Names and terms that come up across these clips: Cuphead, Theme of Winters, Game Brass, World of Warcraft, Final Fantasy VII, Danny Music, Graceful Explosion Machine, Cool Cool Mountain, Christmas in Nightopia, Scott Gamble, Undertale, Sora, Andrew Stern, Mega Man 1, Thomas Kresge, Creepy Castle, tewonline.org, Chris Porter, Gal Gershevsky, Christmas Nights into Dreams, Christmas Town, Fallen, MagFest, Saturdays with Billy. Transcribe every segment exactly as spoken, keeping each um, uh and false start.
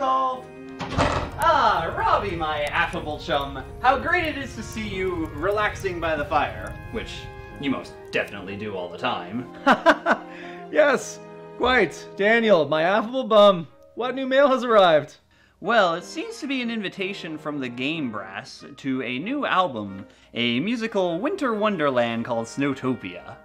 called? Ah, Robbie, my affable chum. How great it is to see you relaxing by the fire. Which you most definitely do all the time. Yes, quite. Daniel, my affable bum. What new mail has arrived? Well, it seems to be an invitation from the Game Brass to a new album, a musical winter wonderland called Snowtopia.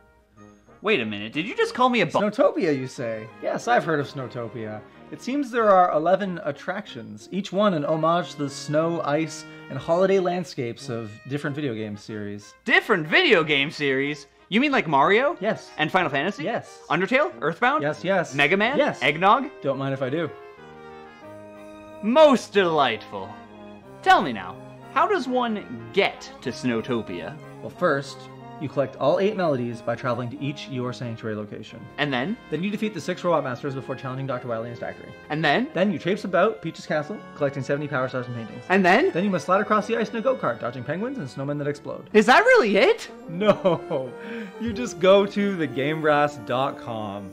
Wait a minute, did you just call me a bum? Snowtopia, you say? Yes, I've heard of Snowtopia. It seems there are eleven attractions, each one an homage to the snow, ice, and holiday landscapes of different video game series. Different video game series? You mean like Mario? Yes. And Final Fantasy? Yes. Undertale? Earthbound? Yes, yes. Mega Man? Yes. Eggnog? Don't mind if I do. Most delightful. Tell me now, how does one get to Snowtopia? Well, first, you collect all eight melodies by traveling to each your sanctuary location. And then? Then you defeat the six robot masters before challenging Doctor Wily and his factory. And then? Then you traipse about Peach's Castle, collecting seventy power stars and paintings. And then? Then you must slide across the ice in a go-kart, dodging penguins and snowmen that explode. Is that really it? No. You just go to the game brass dot com.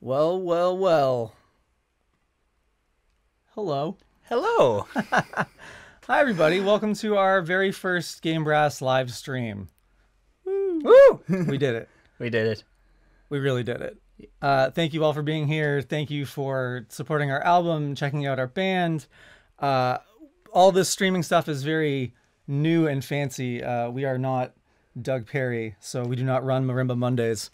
Well, well, well. Hello. Hello. Hi, everybody. Welcome to our very first Game Brass live stream. Woo. Woo! We did it. We did it. We really did it. Uh, thank you all for being here. Thank you for supporting our album, checking out our band. Uh, all this streaming stuff is very new and fancy. Uh, we are not Doug Perry, so we do not run Marimba Mondays.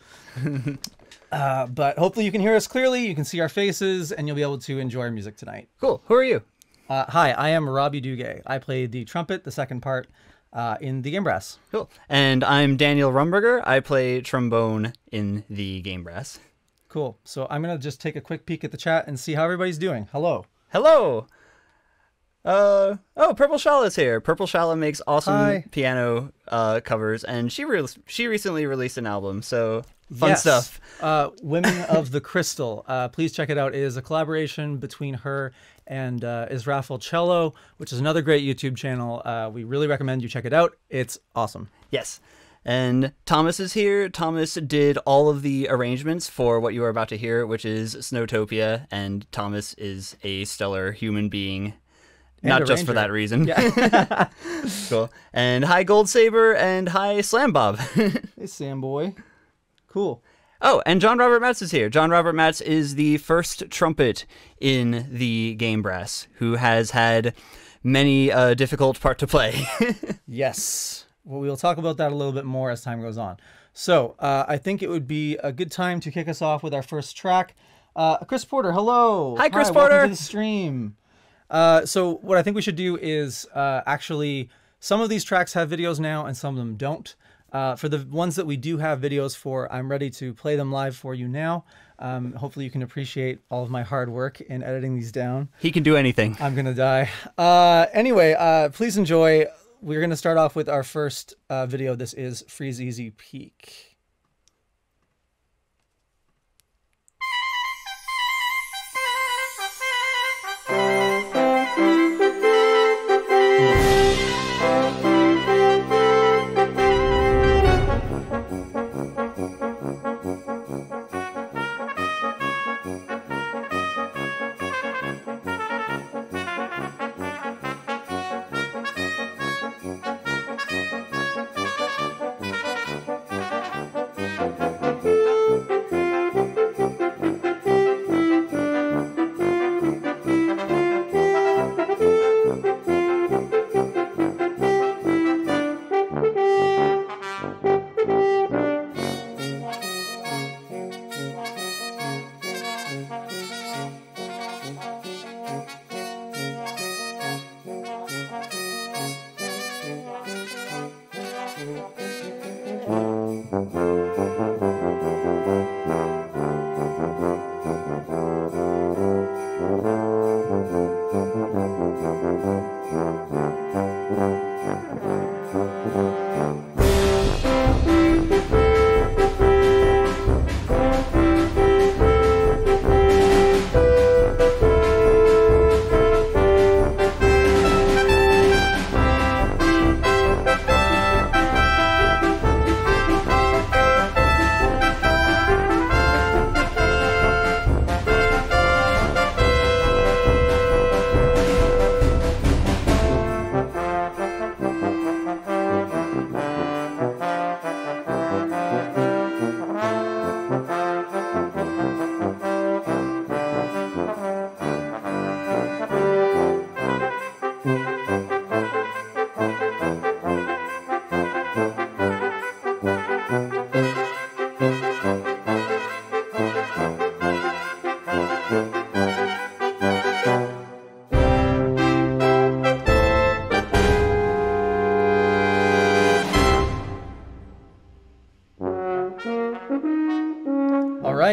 Uh, but hopefully you can hear us clearly, you can see our faces, and you'll be able to enjoy our music tonight. Cool. Who are you? Uh, hi, I am Robbie Duguay. I played the trumpet, the second part, uh, in the Game Brass. Cool. And I'm Daniel Rumberger. I play trombone in the Game Brass. Cool. So I'm going to just take a quick peek at the chat and see how everybody's doing. Hello. Hello. Uh, oh, Purple Shala's here. Purple Shala makes awesome Hi. piano uh, covers, and she re she recently released an album, so fun yes. stuff. Uh, Women of the Crystal. Uh, please check it out. It is a collaboration between her and uh, Israfel Cello, which is another great YouTube channel. Uh, we really recommend you check it out. It's awesome. Yes. And Thomas is here. Thomas did all of the arrangements for what you are about to hear, which is Snowtopia, and Thomas is a stellar human being. Not just for that reason. Yeah. Cool. And hi, Gold Saber, and hi, Slam Bob. Hey, Sam Boy. Cool. Oh, and John Robert Matz is here. John Robert Matz is the first trumpet in the Game Brass, who has had many a uh, difficult part to play. Yes. Well, we'll talk about that a little bit more as time goes on. So uh, I think it would be a good time to kick us off with our first track. Uh, Chris Porter, hello. Hi, Chris hi, Porter. Welcome to the stream. Uh, so what I think we should do is uh, actually some of these tracks have videos now and some of them don't. Uh, for the ones that we do have videos for, I'm ready to play them live for you now. Um, hopefully you can appreciate all of my hard work in editing these down. He can do anything. I'm going to die. Uh, anyway, uh, please enjoy. We're going to start off with our first uh, video. This is Freeze Easy Peak.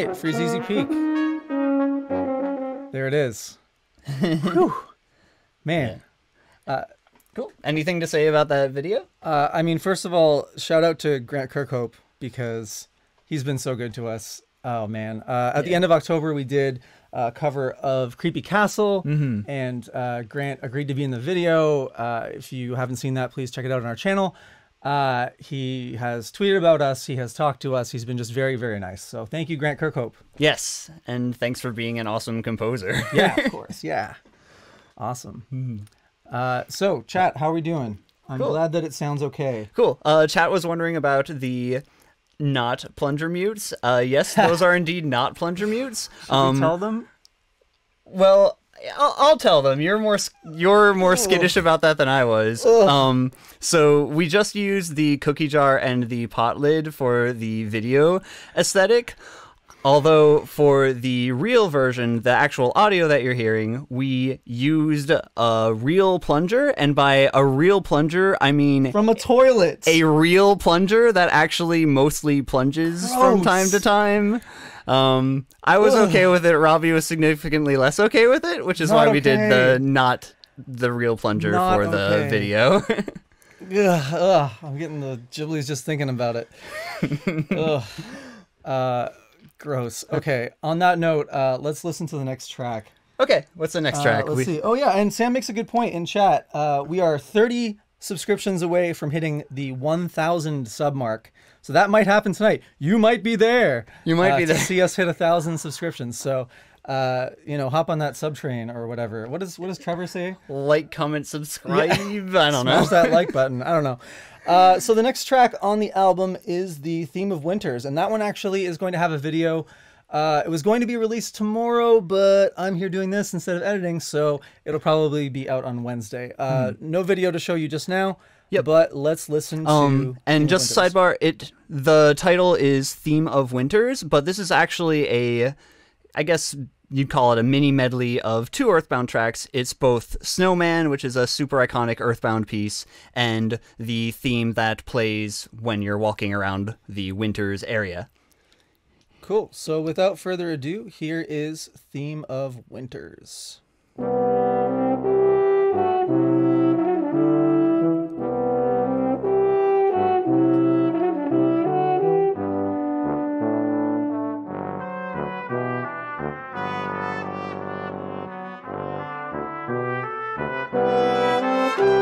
right, for your Z Z Peak. There it is. Whew. Man. Yeah. Uh, cool. Anything to say about that video? Uh, I mean, first of all, shout out to Grant Kirkhope because he's been so good to us. Oh, man. Uh, at yeah. the end of October, we did a cover of Creepy Castle, mm-hmm. and uh, Grant agreed to be in the video. Uh, if you haven't seen that, please check it out on our channel. Uh, he has tweeted about us. He has talked to us. He's been just very, very nice. So thank you, Grant Kirkhope. Yes. And thanks for being an awesome composer. Yeah, of course. Yeah. Awesome. Mm-hmm. uh, so, chat, how are we doing? I'm cool. glad that it sounds okay. Cool. Uh, chat was wondering about the not plunger mutes. Uh, yes, those are indeed not plunger mutes. Should um, we tell them? Well, I'll, I'll tell them. You're more you're more skittish about that than I was. Um, so we just used the cookie jar and the pot lid for the video aesthetic. Although for the real version, the actual audio that you're hearing, we used a real plunger, and by a real plunger, I mean from a toilet. A real plunger that actually mostly plunges Gross. from time to time. Um, I was Ugh. okay with it. Robbie was significantly less okay with it, which is not why we okay. did the not the real plunger not for the okay. video. Ugh, ugh, I'm getting the Ghiblies just thinking about it. Ugh. Uh, gross. Okay. On that note, uh, let's listen to the next track. Okay. What's the next track? Uh, let's we... see. Oh yeah. And Sam makes a good point in chat. Uh, we are thirty subscriptions away from hitting the one thousand sub mark. So that might happen tonight. You might be there. You might uh, be there. To see us hit a thousand subscriptions. So, uh, you know, hop on that sub train or whatever. What does what does Trevor say? Like, comment, subscribe. Yeah. I don't know. Smash that like button. I don't know. Uh, so the next track on the album is the Theme of Winters, and that one actually is going to have a video. Uh, it was going to be released tomorrow, but I'm here doing this instead of editing, so it'll probably be out on Wednesday. Uh, mm. No video to show you just now. Yeah, but let's listen to um, and just a sidebar. It the title is Theme of Winters, but this is actually a, I guess you'd call it a mini medley of two Earthbound tracks. It's both Snowman, which is a super iconic Earthbound piece, and the theme that plays when you're walking around the Winters area. Cool. So without further ado, here is Theme of Winters. Thank you.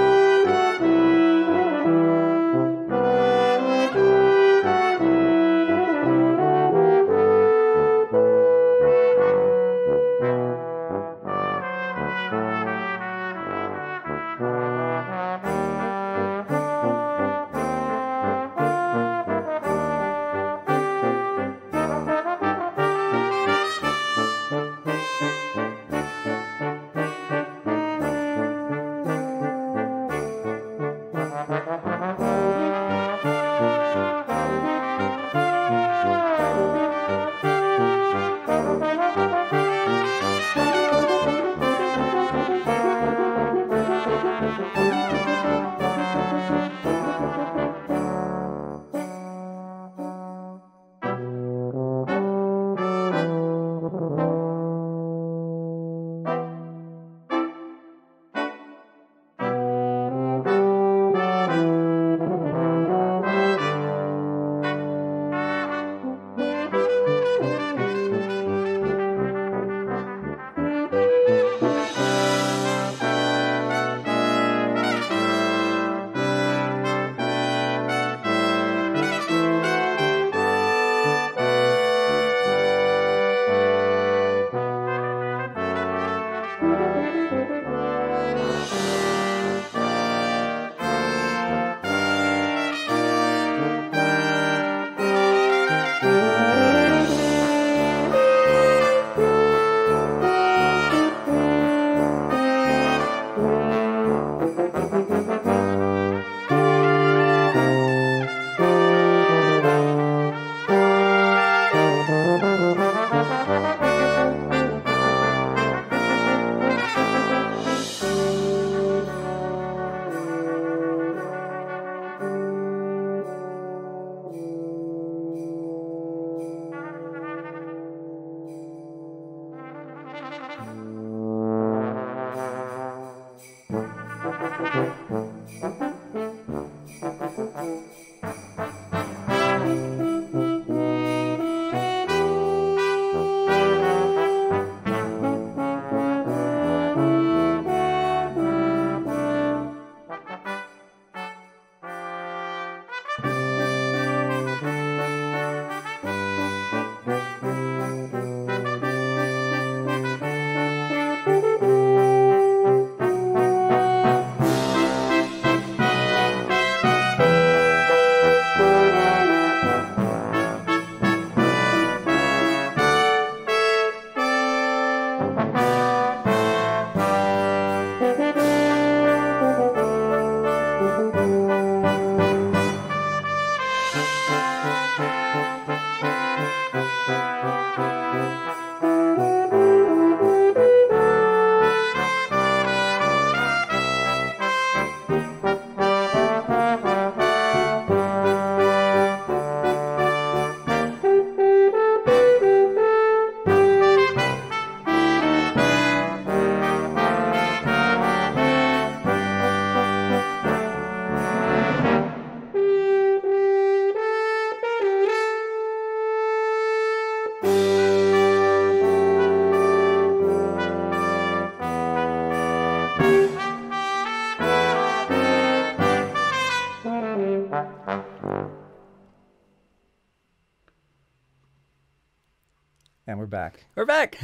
And we're back. We're back.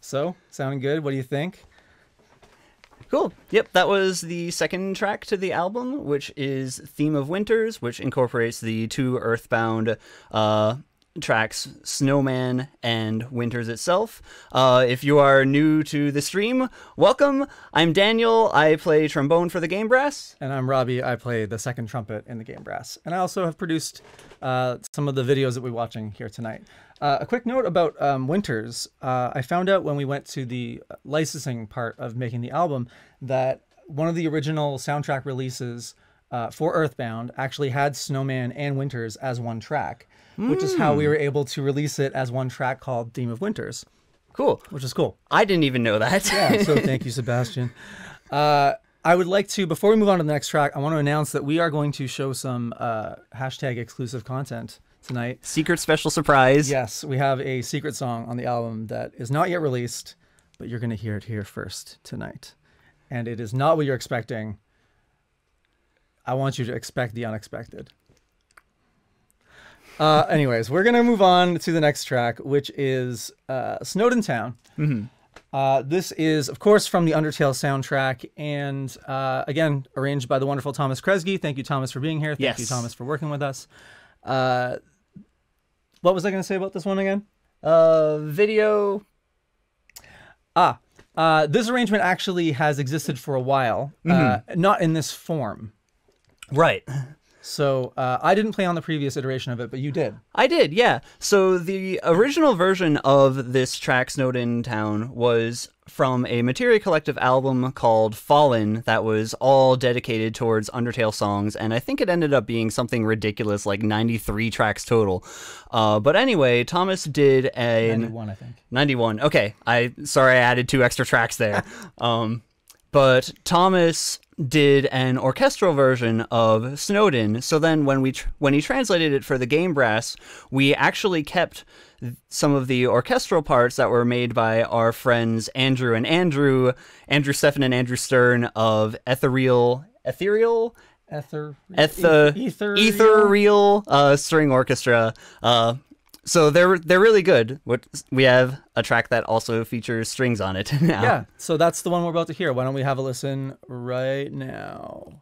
So, sounding good? What do you think? Cool. Yep, that was the second track to the album, which is Theme of Winters, which incorporates the two Earthbound uh, tracks, Snowman and Winters itself. Uh, if you are new to the stream, welcome. I'm Daniel. I play trombone for the Game Brass. And I'm Robbie. I play the second trumpet in the Game Brass. And I also have produced uh, some of the videos that we're watching here tonight. Uh, a quick note about um, Winters. Uh, I found out when we went to the licensing part of making the album that one of the original soundtrack releases uh, for Earthbound actually had Snowman and Winters as one track, mm. which is how we were able to release it as one track called Theme of Winters. Cool. Which is cool. I didn't even know that. Yeah, so thank you, Sebastian. Uh, I would like to, before we move on to the next track, I want to announce that we are going to show some uh, hashtag exclusive content tonight. Secret special surprise. Yes, we have a secret song on the album that is not yet released, but you're going to hear it here first tonight. And it is not what you're expecting. I want you to expect the unexpected. Uh, anyways, we're going to move on to the next track, which is uh, Snowdin Town. Mm-hmm. Uh, this is, of course, from the Undertale soundtrack, and uh, again, arranged by the wonderful Thomas Kresge. Thank you, Thomas, for being here. Thank yes. you, Thomas, for working with us. Uh, what was I going to say about this one again? Uh, video. Ah, uh, this arrangement actually has existed for a while, mm-hmm. uh, not in this form. Right. So uh, I didn't play on the previous iteration of it, but you did. I did, yeah. So the original version of this track, Snowdin Town, was from a Materia Collective album called Fallen that was all dedicated towards Undertale songs, and I think it ended up being something ridiculous, like ninety-three tracks total. Uh, but anyway, Thomas did a... ninety-one, I think. ninety-one, okay. I sorry I added two extra tracks there. um, but Thomas did an orchestral version of Snowdin, so then when we tr when he translated it for the Game Brass, we actually kept some of the orchestral parts that were made by our friends Andrew and Andrew, Andrew Stefan and Andrew Stern of Ethereal, Ethereal, Ether, Ether, Ether, Ethereal uh, String Orchestra. Uh, so they're they're really good. What we have a track that also features strings on it now. Yeah, so that's the one we're about to hear. Why don't we have a listen right now?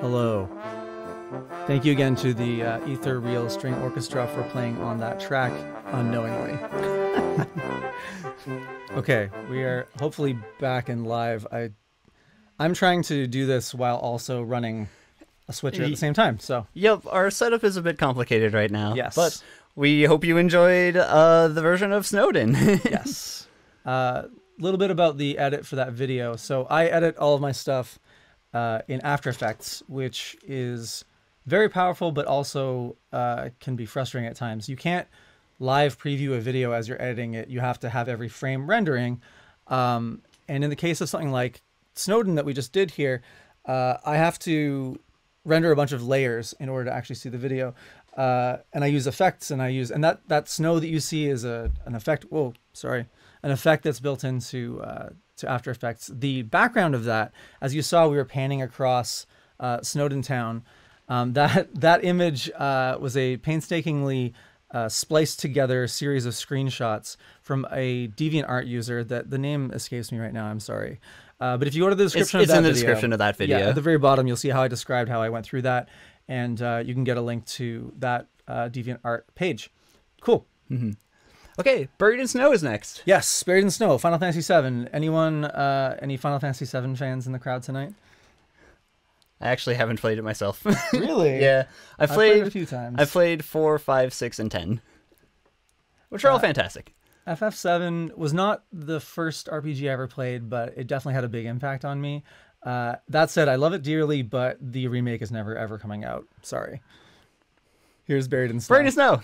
Hello. Thank you again to the uh, Ether Reel String Orchestra for playing on that track unknowingly. Okay, we are hopefully back and live. I, I'm trying to do this while also running a switcher at the same time. So yep, our setup is a bit complicated right now. Yes, but we hope you enjoyed uh, the version of Snowdin. Yes. A uh, little bit about the edit for that video. So I edit all of my stuff uh, in After Effects, which is very powerful, but also uh, can be frustrating at times. You can't live preview a video as you're editing it. You have to have every frame rendering. Um, and in the case of something like Snowdin that we just did here, uh, I have to render a bunch of layers in order to actually see the video. Uh, and I use effects, and I use, and that, that snow that you see is a, an effect. Whoa, sorry. An effect that's built into uh, to After Effects. The background of that, as you saw, we were panning across uh, Snowdin Town. Um, that, that image uh, was a painstakingly Uh, spliced together series of screenshots from a DeviantArt user that the name escapes me right now. I'm sorry, uh, but if you go to the description, it's, it's of that in the video, description of that video. Yeah, at the very bottom, you'll see how I described how I went through that, and uh, you can get a link to that uh, DeviantArt page. Cool. Mm-hmm. Okay, Buried in Snow is next. Yes, Buried in Snow, Final Fantasy seven. Anyone, uh, any Final Fantasy seven fans in the crowd tonight? I actually haven't played it myself. Really? Yeah. I played, played it a few times. I played four, five, six, and ten, which are uh, all fantastic. F F seven was not the first R P G I ever played, but it definitely had a big impact on me. Uh, that said, I love it dearly, but the remake is never, ever coming out. Sorry. Here's Buried in Snow. Buried in Snow!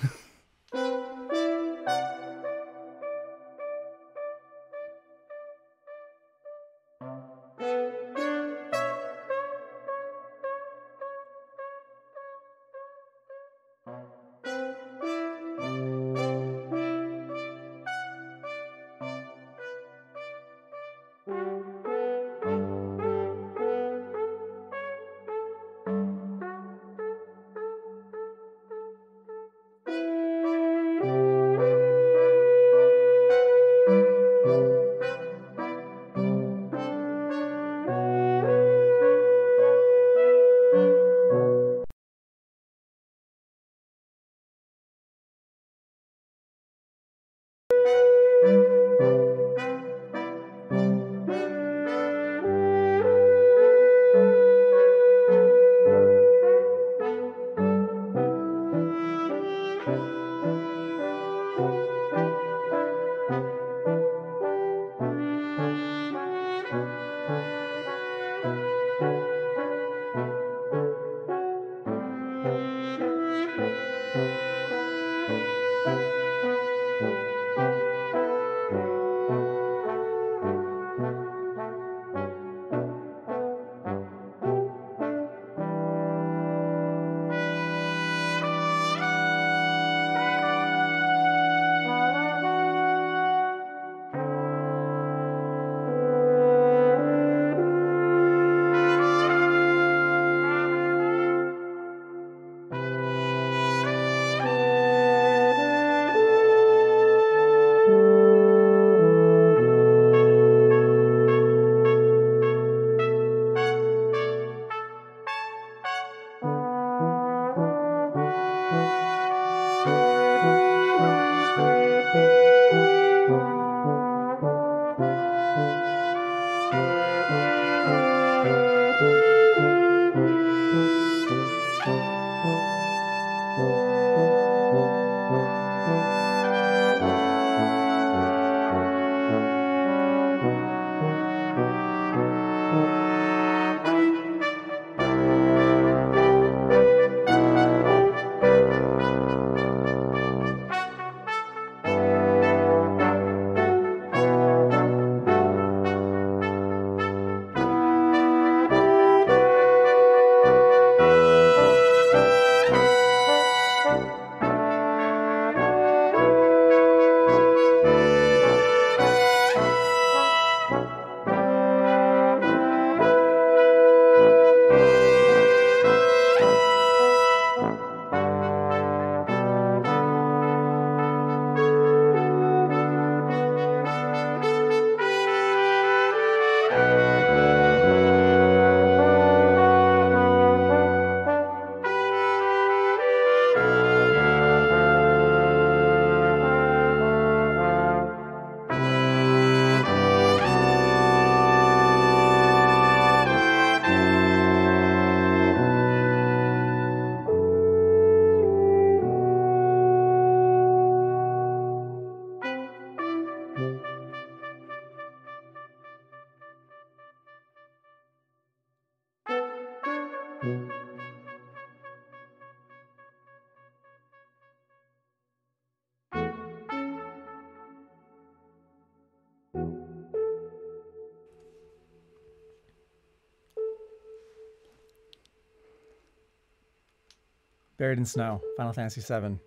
Buried in Snow, Final Fantasy seven.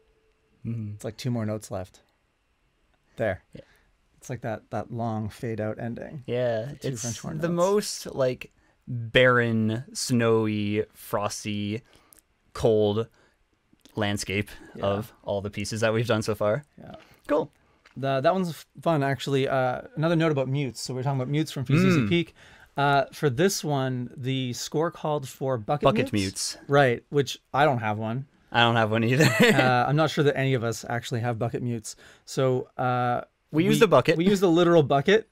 Mm-hmm. It's like two more notes left. There. Yeah. It's like that that long fade out ending. Yeah, it's French horn the notes. Most like barren, snowy, frosty, cold landscape yeah. of all the pieces that we've done so far. Yeah, cool. The, that one's fun actually. Uh, another note about mutes. So we we're talking about mutes from P C C mm. Peak. Uh, for this one, the score called for bucket, bucket mutes. mutes. Right, which I don't have one. I don't have one either. uh, I'm not sure that any of us actually have bucket mutes. So uh, we, we use the bucket. We use the literal bucket.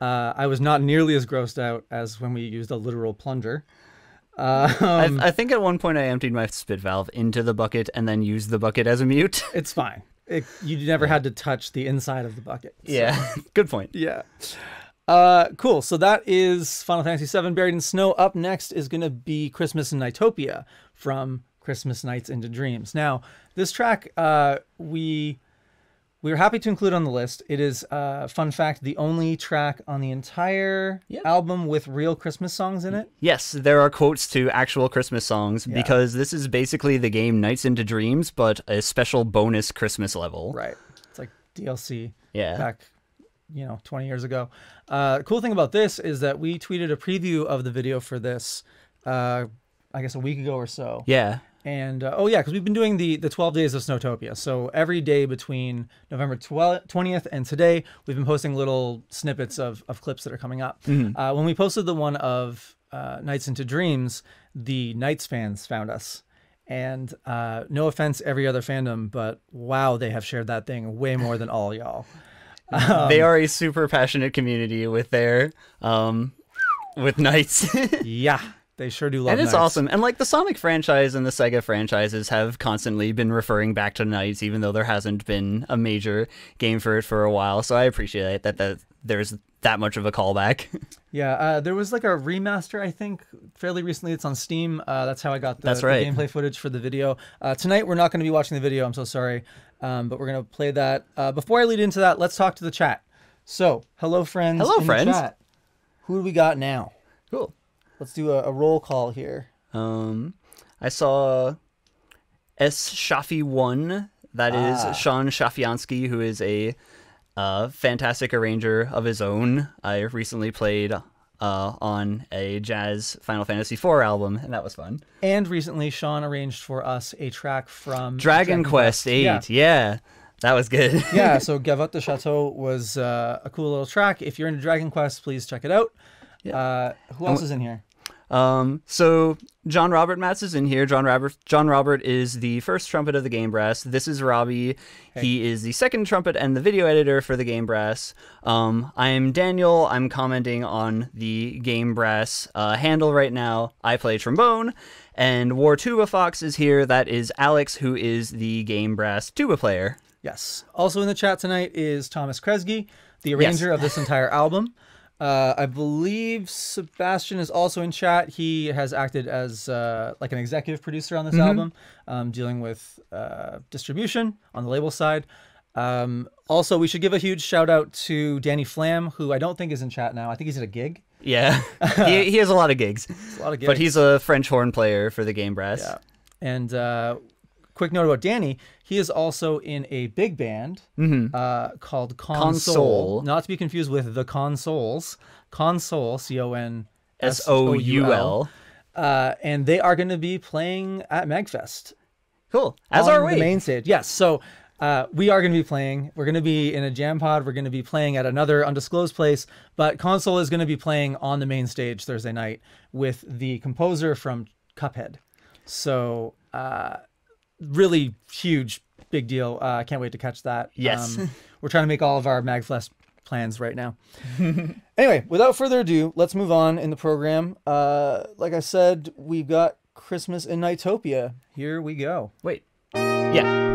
Uh, I was not nearly as grossed out as when we used a literal plunger. Uh, um, I, I think at one point I emptied my spit valve into the bucket and then used the bucket as a mute. It's fine. It, you never had to touch the inside of the bucket. So. Yeah, good point. Yeah. Uh, cool. So that is Final Fantasy seven Buried in Snow. Up next is going to be Christmas in Nightopia from Christmas Nights into Dreams. Now, this track uh, we... We were happy to include on the list. It is, uh, fun fact, the only track on the entire yeah. album with real Christmas songs in it. Yes, there are quotes to actual Christmas songs yeah. because this is basically the game Nights into Dreams, but a special bonus Christmas level. Right. It's like D L C yeah. back, you know, twenty years ago. Uh, cool thing about this is that we tweeted a preview of the video for this, uh, I guess, a week ago or so. Yeah. And, uh, oh, yeah, because we've been doing the, the twelve days of Snowtopia. So every day between November twentieth and today, we've been posting little snippets of, of clips that are coming up. Mm-hmm. uh, when we posted the one of uh, Nights into Dreams, the Nights fans found us. And uh, no offense, every other fandom, but wow, they have shared that thing way more than all y'all. Um, they are a super passionate community with their, um, with Nights. yeah. They sure do love Nights. And it's awesome. And like the Sonic franchise and the Sega franchises have constantly been referring back to Nights, even though there hasn't been a major game for it for a while. So I appreciate that, that there's that much of a callback. Yeah, uh, there was like a remaster, I think, fairly recently. It's on Steam. Uh, that's how I got the, that's right. the gameplay footage for the video. Uh, tonight, we're not going to be watching the video. I'm so sorry. Um, but we're going to play that. Uh, before I lead into that, let's talk to the chat. So, hello, friends. Hello, in friends. The chat. Who do we got now? Cool. Let's do a, a roll call here. Um, I saw S. Shafi one. That ah. is Sean Shafiansky, who is a uh, fantastic arranger of his own. I recently played uh, on a jazz Final Fantasy four album, and that was fun. And recently, Sean arranged for us a track from Dragon, Dragon Quest eight. Yeah. yeah, that was good. yeah, so Gavotte de Chateau was uh, a cool little track. If you're into Dragon Quest, please check it out. Yeah. Uh, who else is in here? Um, so John Robert Matz is in here. John Robert John Robert is the first trumpet of the Game Brass. This is Robbie. Hey. He is the second trumpet and the video editor for the Game Brass. Um, I'm Daniel. I'm commenting on the Game Brass uh, handle right now. I play trombone. And War Tuba Fox is here. That is Alex, who is the Game Brass tuba player. Yes. Also in the chat tonight is Thomas Kresge, the arranger yes. of this entire album. Uh, I believe Sebastian is also in chat. He has acted as uh, like an executive producer on this mm-hmm. album, um, dealing with uh, distribution on the label side. Um, also, we should give a huge shout out to Danny Flam, who I don't think is in chat now. I think he's at a gig. Yeah, he, he has a lot of gigs. A lot of gigs. But he's a French horn player for the Game Brass. Yeah. And uh, quick note about Danny. He is also in a big band mm-hmm. uh, called Console, Console, not to be confused with the Consoles. Console, C O N S O U L, uh, and they are going to be playing at MagFest. Cool, as are we. The main stage, yes. So uh, we are going to be playing. We're going to be in a jam pod. We're going to be playing at another undisclosed place, but Console is going to be playing on the main stage Thursday night with the composer from Cuphead. So. Uh, Really huge, big deal. I uh, can't wait to catch that. Yes. Um, we're trying to make all of our MagFest plans right now. Anyway, without further ado, let's move on in the program. Uh, like I said, we've got Christmas in Nightopia. Here we go. Wait. Yeah.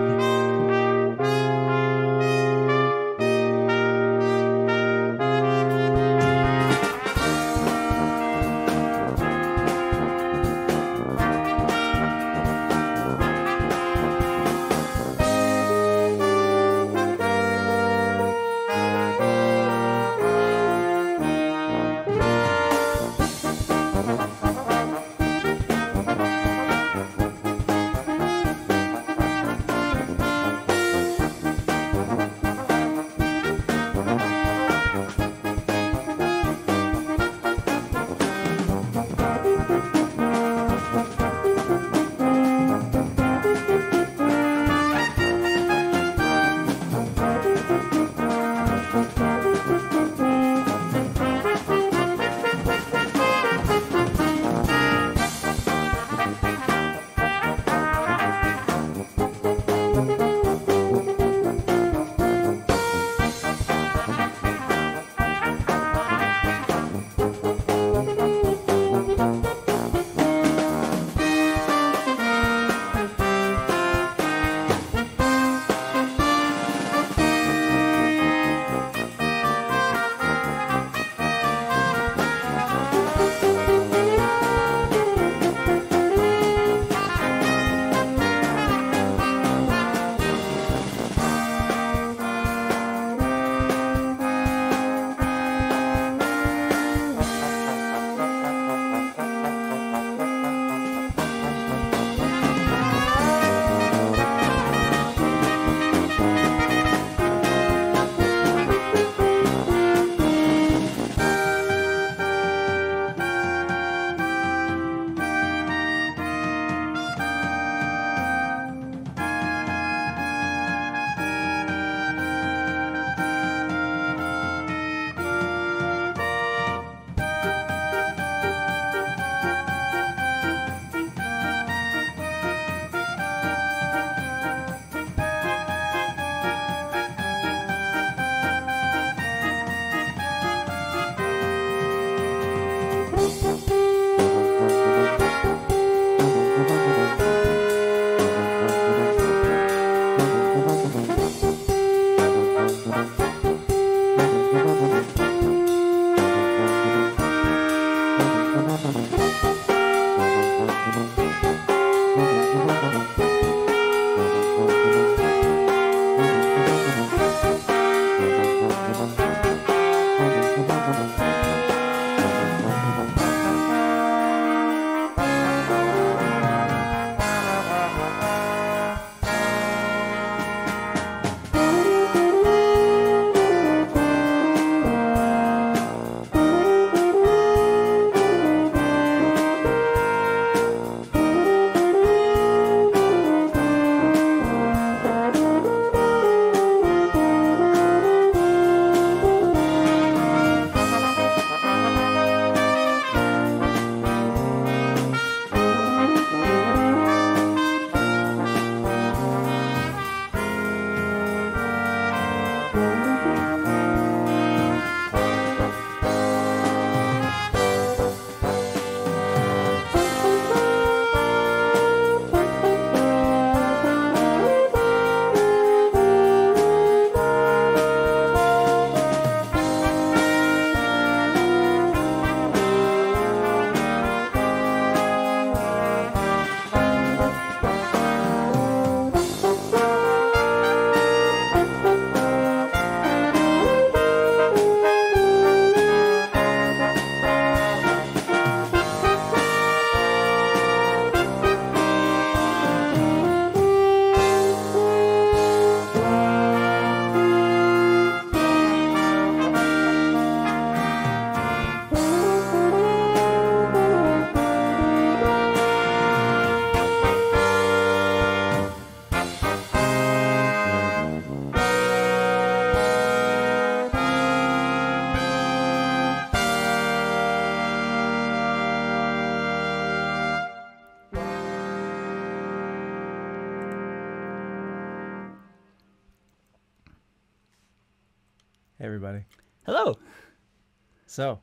So,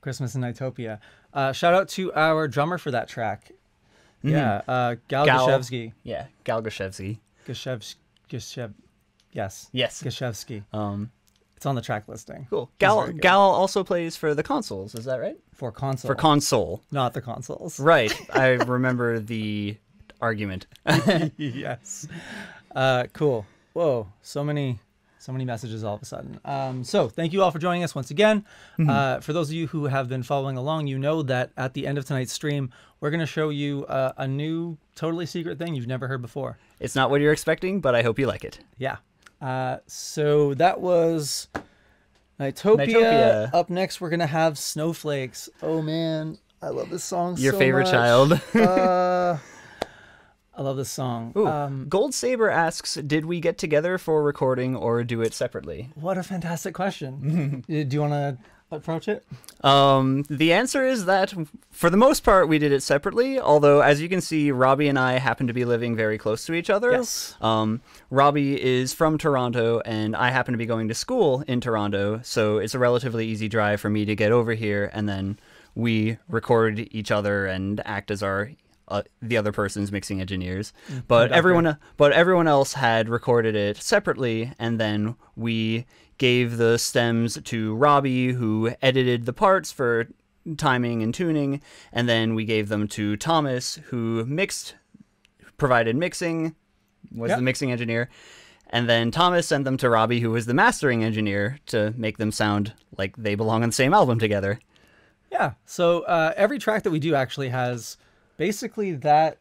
Christmas in Nightopia. Uh, shout out to our drummer for that track. Mm-hmm. Yeah, uh, Gal, Gal Gershevsky. Yeah, Gal Gershevsky. Gershevsky. Gershevsky. Yes. Yes. Gershevsky. Um, it's on the track listing. Cool. Gal Gal also plays for the Consoles. Is that right? For console. For console. Not the Consoles. Right. I remember the argument. Yes. Uh, cool. Whoa. So many. So many messages all of a sudden. Um, so thank you all for joining us once again. Mm-hmm. Uh, for those of you who have been following along, you know that at the end of tonight's stream, we're going to show you uh, a new, totally secret thing you've never heard before. It's not what you're expecting, but I hope you like it. Yeah. Uh, so that was Nightopia. Nightopia. Up next, we're going to have Snowflakes. Oh, man. I love this song Your so favorite much. Child. uh... I love this song. Ooh, um, Gold Saber asks, did we get together for recording or do it separately? What a fantastic question. Do you want to approach it? Um, the answer is that, for the most part, we did it separately. Although, as you can see, Robbie and I happen to be living very close to each other. Yes. Um, Robbie is from Toronto, and I happen to be going to school in Toronto. So it's a relatively easy drive for me to get over here, and then we record each other and act as our... Uh, the other person's mixing engineers, but everyone, but everyone else had recorded it separately, and then we gave the stems to Robbie, who edited the parts for timing and tuning, and then we gave them to Thomas, who mixed, provided mixing, was yep. the mixing engineer, and then Thomas sent them to Robbie, who was the mastering engineer, to make them sound like they belong on the same album together. Yeah, so uh, every track that we do actually has... basically that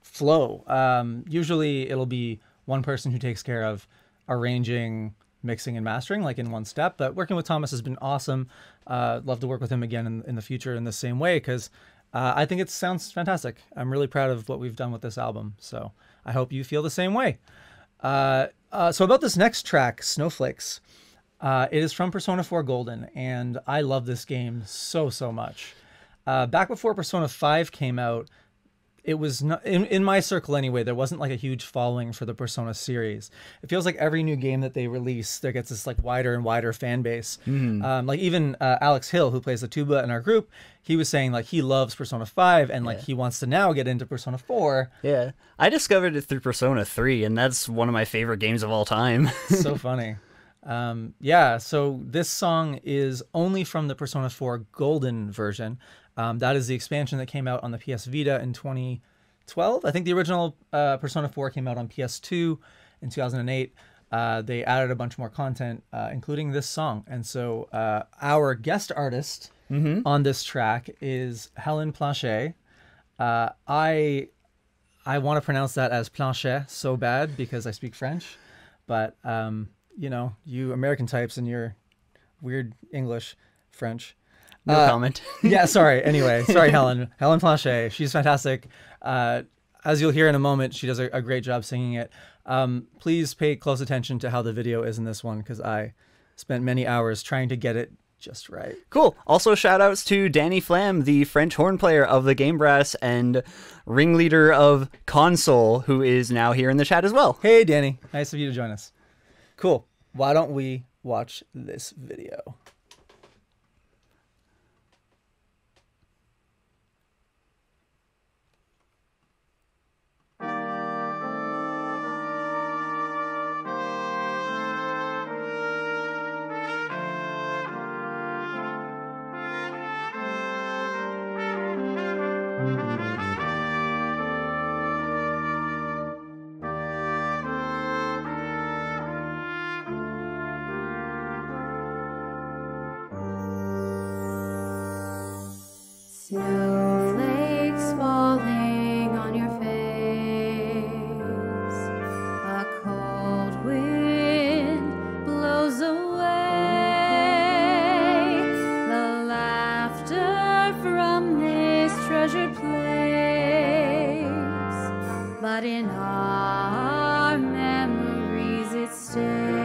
flow. Um, usually it'll be one person who takes care of arranging, mixing, and mastering, like in one step. But working with Thomas has been awesome. Uh, love to work with him again in, in the future in the same way, because uh, I think it sounds fantastic. I'm really proud of what we've done with this album. So I hope you feel the same way. Uh, uh, so about this next track, Snowflakes. Uh, it is from Persona four Golden, and I love this game so, so much. Uh, back before Persona five came out, it was not in, in my circle anyway, there wasn't like a huge following for the Persona series. It feels like every new game that they release, there gets this like wider and wider fan base. Mm. Um, like even uh, Alex Hill, who plays the tuba in our group, he was saying like he loves Persona five and like yeah. he wants to now get into Persona four. Yeah, I discovered it through Persona three, and that's one of my favorite games of all time. So funny. Um, yeah, so this song is only from the Persona four Golden version. Um, that is the expansion that came out on the P S Vita in twenty twelve. I think the original uh, Persona four came out on P S two in two thousand eight. Uh, they added a bunch more content, uh, including this song. And so uh, our guest artist mm-hmm. on this track is Helen Planchet. Uh, I, I want to pronounce that as Planchet so bad because I speak French. But, um, you know, you American types and your weird English, French. No uh, comment. Yeah, sorry. Anyway, sorry, Helen. Helen Planchet. She's fantastic. Uh, as you'll hear in a moment, she does a, a great job singing it. Um, please pay close attention to how the video is in this one, because I spent many hours trying to get it just right. Cool. Also, shout outs to Danny Flam, the French horn player of the Game Brass and ringleader of Console, who is now here in the chat as well. Hey, Danny. Nice of you to join us. Cool. Why don't we watch this video? Snowflakes falling on your face, a cold wind blows away the laughter from this treasured place, but in our memories it stays.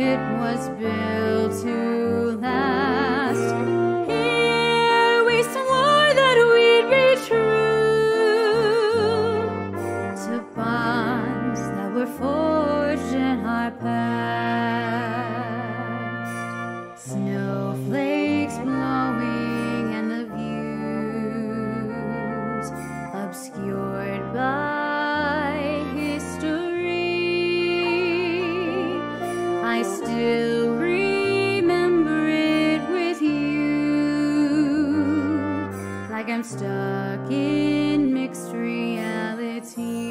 It was built to last. Here we swore that we'd be true to bonds that were forged in our past. Snowflakes blowing and the views obscured by I'm stuck in mixed reality.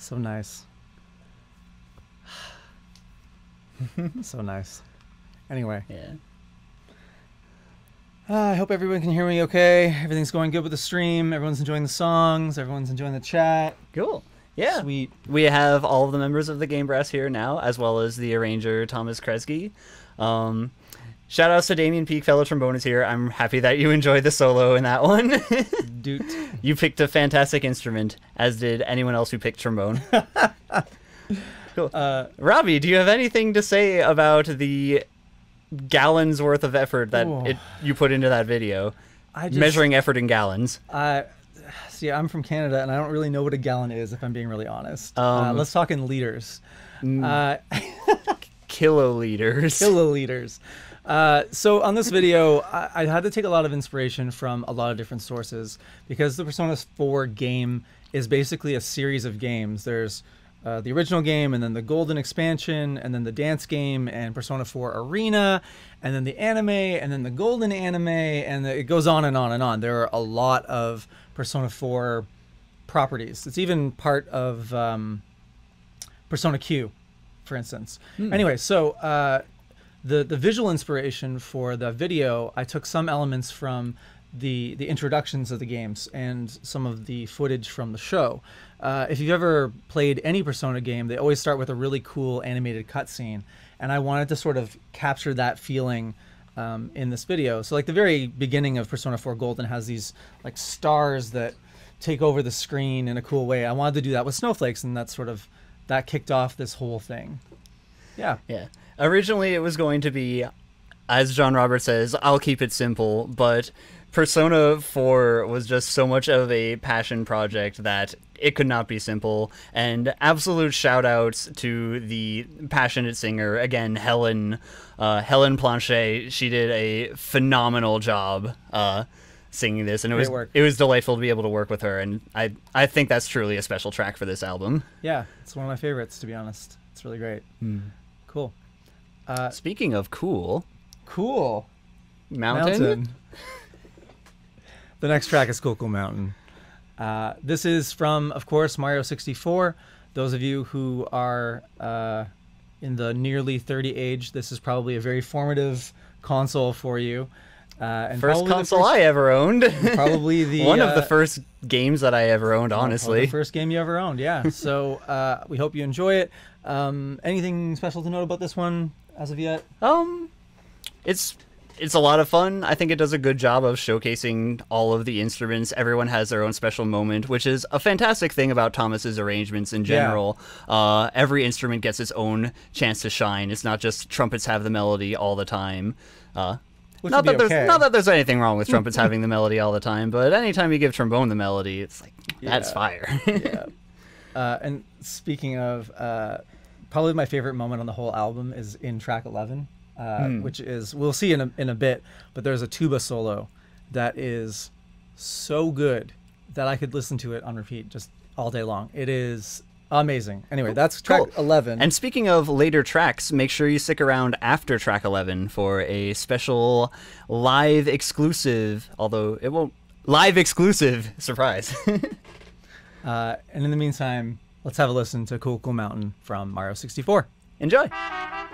So nice. So nice. Anyway. Yeah. Uh, I hope everyone can hear me okay. Everything's going good with the stream. Everyone's enjoying the songs. Everyone's enjoying the chat. Cool. Yeah. Sweet. We have all of the members of the Game Brass here now, as well as the arranger Thomas Kresge. Um, shout outs to Damien Peak, fellow trombonist here. I'm happy that you enjoyed the solo in that one. Dude. You picked a fantastic instrument, as did anyone else who picked trombone. Cool. Uh, Robbie, do you have anything to say about the gallons worth of effort that it, you put into that video? I just, measuring effort in gallons. I see. I'm from Canada, and I don't really know what a gallon is, if I'm being really honest. Um, uh, let's talk in liters. Uh, kiloliters. Kiloliters. Uh, so on this video, I, I had to take a lot of inspiration from a lot of different sources, because the Persona four game is basically a series of games. There's Uh, the original game, and then the Golden expansion, and then the dance game, and Persona four Arena, and then the anime, and then the Golden anime, and the, it goes on and on and on. There are a lot of Persona four properties. It's even part of um, Persona Q, for instance. Hmm. Anyway, so uh, the, the visual inspiration for the video, I took some elements from the, the introductions of the games and some of the footage from the show. Uh, if you've ever played any Persona game, they always start with a really cool animated cutscene, and I wanted to sort of capture that feeling um, in this video. So like the very beginning of Persona four Golden has these like stars that take over the screen in a cool way. I wanted to do that with snowflakes, and that sort of, that kicked off this whole thing. Yeah. Yeah. Originally it was going to be, as John Robert says, I'll keep it simple, but Persona four was just so much of a passion project that it could not be simple. And absolute shout outs to the passionate singer, again, Helen, uh, Helen Planchet. She did a phenomenal job uh, singing this, and it was it was delightful to be able to work with her. And I I think that's truly a special track for this album. Yeah, it's one of my favorites, to be honest. It's really great. Mm. Cool. Uh, Speaking of cool, cool mountain. mountain. The next track is Cool Cool Mountain. Uh, this is from, of course, Mario sixty-four. Those of you who are uh, in the nearly thirty age, this is probably a very formative console for you. Uh, and first console first, I ever owned. Probably the one uh, of the first games that I ever owned, honestly. The first game you ever owned, yeah. So uh, we hope you enjoy it. Um, anything special to note about this one as of yet? Um, it's... It's a lot of fun. I think it does a good job of showcasing all of the instruments. Everyone has their own special moment, which is a fantastic thing about Thomas's arrangements in general. Yeah. Uh, every instrument gets its own chance to shine. It's not just trumpets have the melody all the time. Uh, which not, that there's, okay. not that there's anything wrong with trumpets having the melody all the time, but anytime you give trombone the melody, it's like, yeah. that's fire. Yeah. Uh, and speaking of, uh, probably my favorite moment on the whole album is in track eleven. Uh, hmm. Which is, we'll see in a, in a bit, but there's a tuba solo that is so good that I could listen to it on repeat just all day long. It is amazing. Anyway, that's track cool. eleven. And speaking of later tracks, make sure you stick around after track eleven for a special live exclusive, although it won't, live exclusive surprise. uh, and in the meantime, let's have a listen to Cool Cool Mountain from Mario sixty-four. Enjoy. Bye.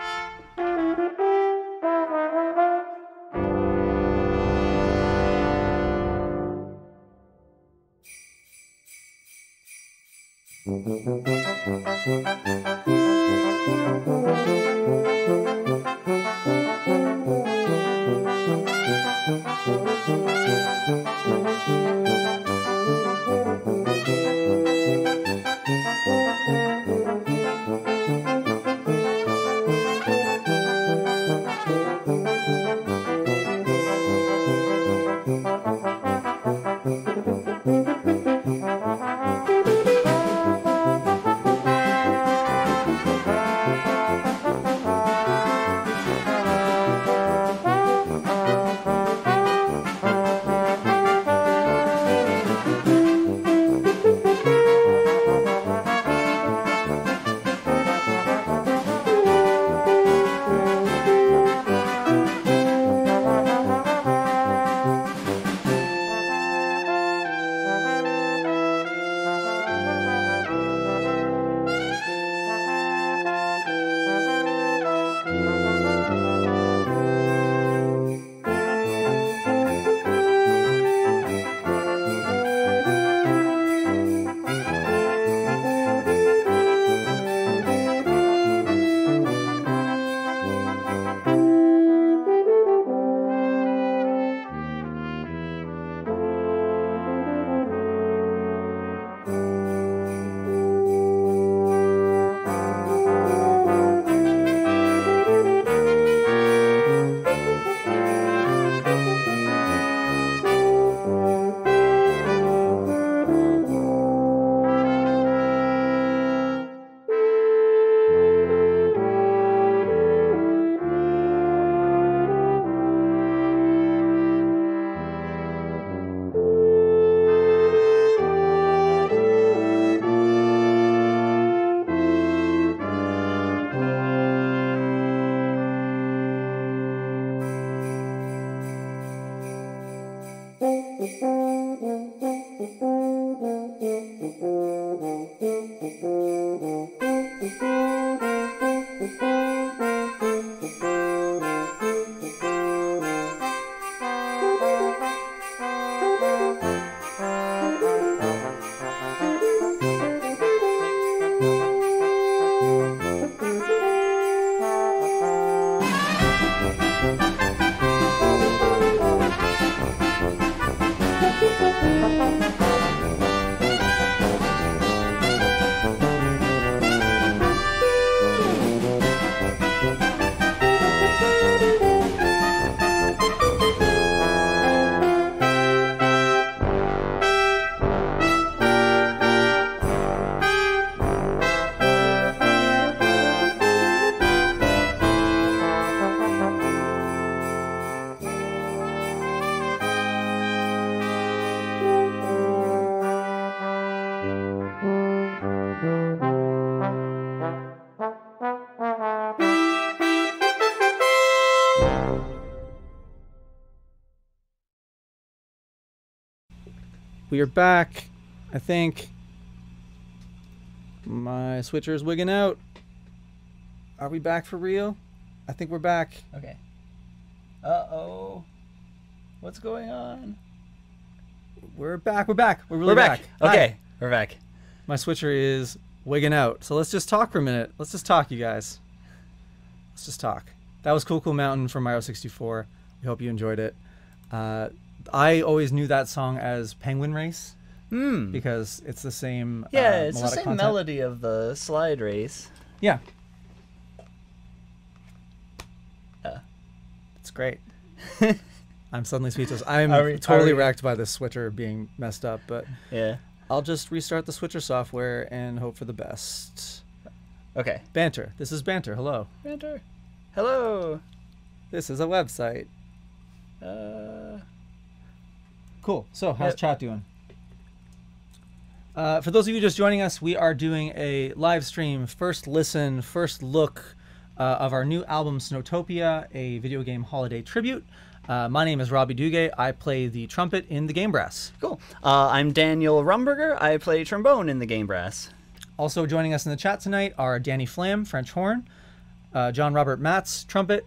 We are back. I think my switcher is wigging out. Are we back for real? I think we're back. Okay. Uh-oh. What's going on? We're back. We're back. We're really we're back. back. Okay. Hi. We're back. My switcher is wigging out. So let's just talk for a minute. Let's just talk, you guys. Let's just talk. That was Cool Cool Mountain from Mario sixty-four. We hope you enjoyed it. Uh... I always knew that song as Penguin Race mm. because it's the same. Yeah, uh, it's the same content. melody of the slide race. Yeah, uh. it's great. I'm suddenly speechless. I'm we, totally wrecked by the switcher being messed up, but yeah, I'll just restart the switcher software and hope for the best. Okay. Banter. This is banter. Hello. Banter. Hello. This is a website. Uh. Cool. So, how's yep. chat doing? Uh, for those of you just joining us, we are doing a live stream, first listen, first look uh, of our new album, Snowtopia, a video game holiday tribute. Uh, my name is Robbie Duguay. I play the trumpet in the Game Brass. Cool. Uh, I'm Daniel Rumberger. I play trombone in the Game Brass. Also joining us in the chat tonight are Danny Flam, French horn, uh, John Robert Matz, trumpet,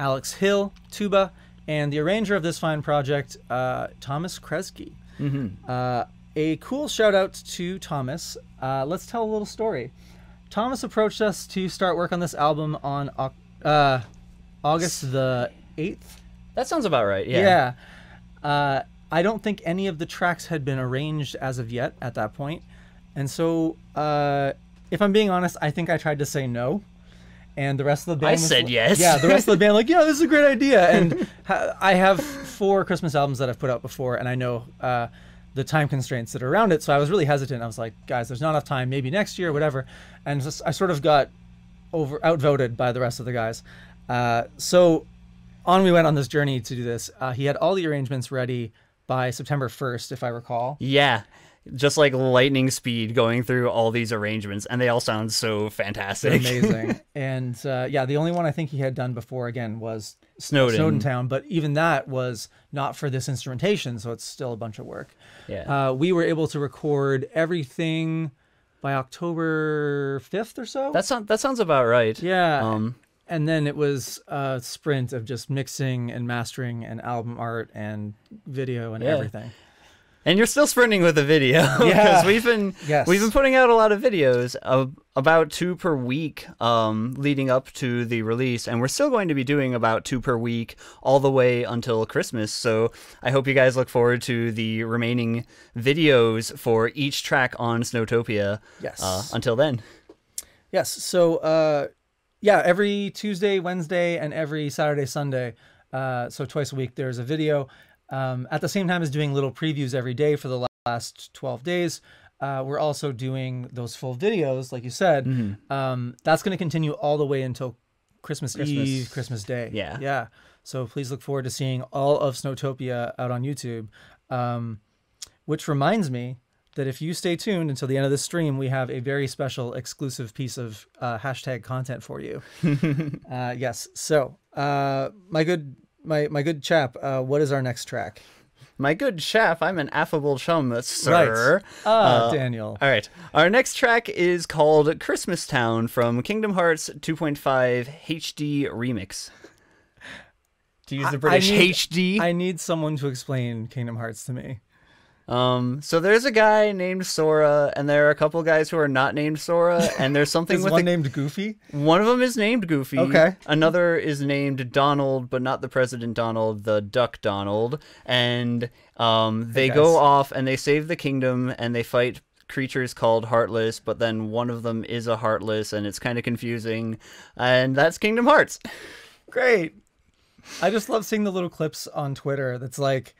Alex Hill, tuba, and the arranger of this fine project, uh, Thomas Kresge. Mm-hmm. uh, a cool shout out to Thomas. Uh, let's tell a little story. Thomas approached us to start work on this album on uh, August the eighth. That sounds about right. Yeah. Yeah. Uh, I don't think any of the tracks had been arranged as of yet at that point, and so uh, if I'm being honest, I think I tried to say no. And the rest of the band I was, said yes. Yeah, the rest of the band like, yeah, this is a great idea. And ha I have four Christmas albums that I've put out before, and I know uh, the time constraints that are around it. So I was really hesitant. I was like, guys, there's not enough time. Maybe next year, whatever. And just, I sort of got over outvoted by the rest of the guys. Uh, so on we went on this journey to do this. Uh, he had all the arrangements ready by September first, if I recall. Yeah. Just like lightning speed going through all these arrangements, and they all sound so fantastic. Amazing. And uh, yeah, the only one I think he had done before, again, was Snowdin. Snowdin Town, but even that was not for this instrumentation, so it's still a bunch of work. Yeah. Uh, we were able to record everything by October fifth or so? That, sound, that sounds about right. Yeah. Um, and then it was a sprint of just mixing and mastering and album art and video and yeah. everything. And you're still sprinting with the video because yeah. we've been yes. we've been putting out a lot of videos, of about two per week, um, leading up to the release, and we're still going to be doing about two per week all the way until Christmas. So I hope you guys look forward to the remaining videos for each track on Snowtopia. Yes. Uh, until then. Yes. So uh, yeah, every Tuesday, Wednesday, and every Saturday, Sunday, uh, so twice a week, there's a video. Um, at the same time as doing little previews every day for the last twelve days, uh, we're also doing those full videos, like you said. Mm-hmm. um, that's going to continue all the way until Christmas, Christmas Eve, Christmas Day. Yeah. Yeah. So please look forward to seeing all of Snowtopia out on YouTube. Um, which reminds me that if you stay tuned until the end of the stream, we have a very special exclusive piece of uh, hashtag content for you. uh, yes. So uh, my good... My my good chap, uh, what is our next track? My good chap, I'm an affable chum, sir. Right. Uh, uh, Daniel. All right. Our next track is called Christmas Town from Kingdom Hearts two point five H D Remix. To use the British I, I need, H D. I need someone to explain Kingdom Hearts to me. Um, so there's a guy named Sora, and there are a couple guys who are not named Sora, and there's something with one a... named Goofy? One of them is named Goofy. Okay. Another is named Donald, but not the President Donald, the Duck Donald. And um, they go off, and they save the kingdom, and they fight creatures called Heartless, but then one of them is a Heartless, and it's kind of confusing. And that's Kingdom Hearts. Great. I just love seeing the little clips on Twitter that's like,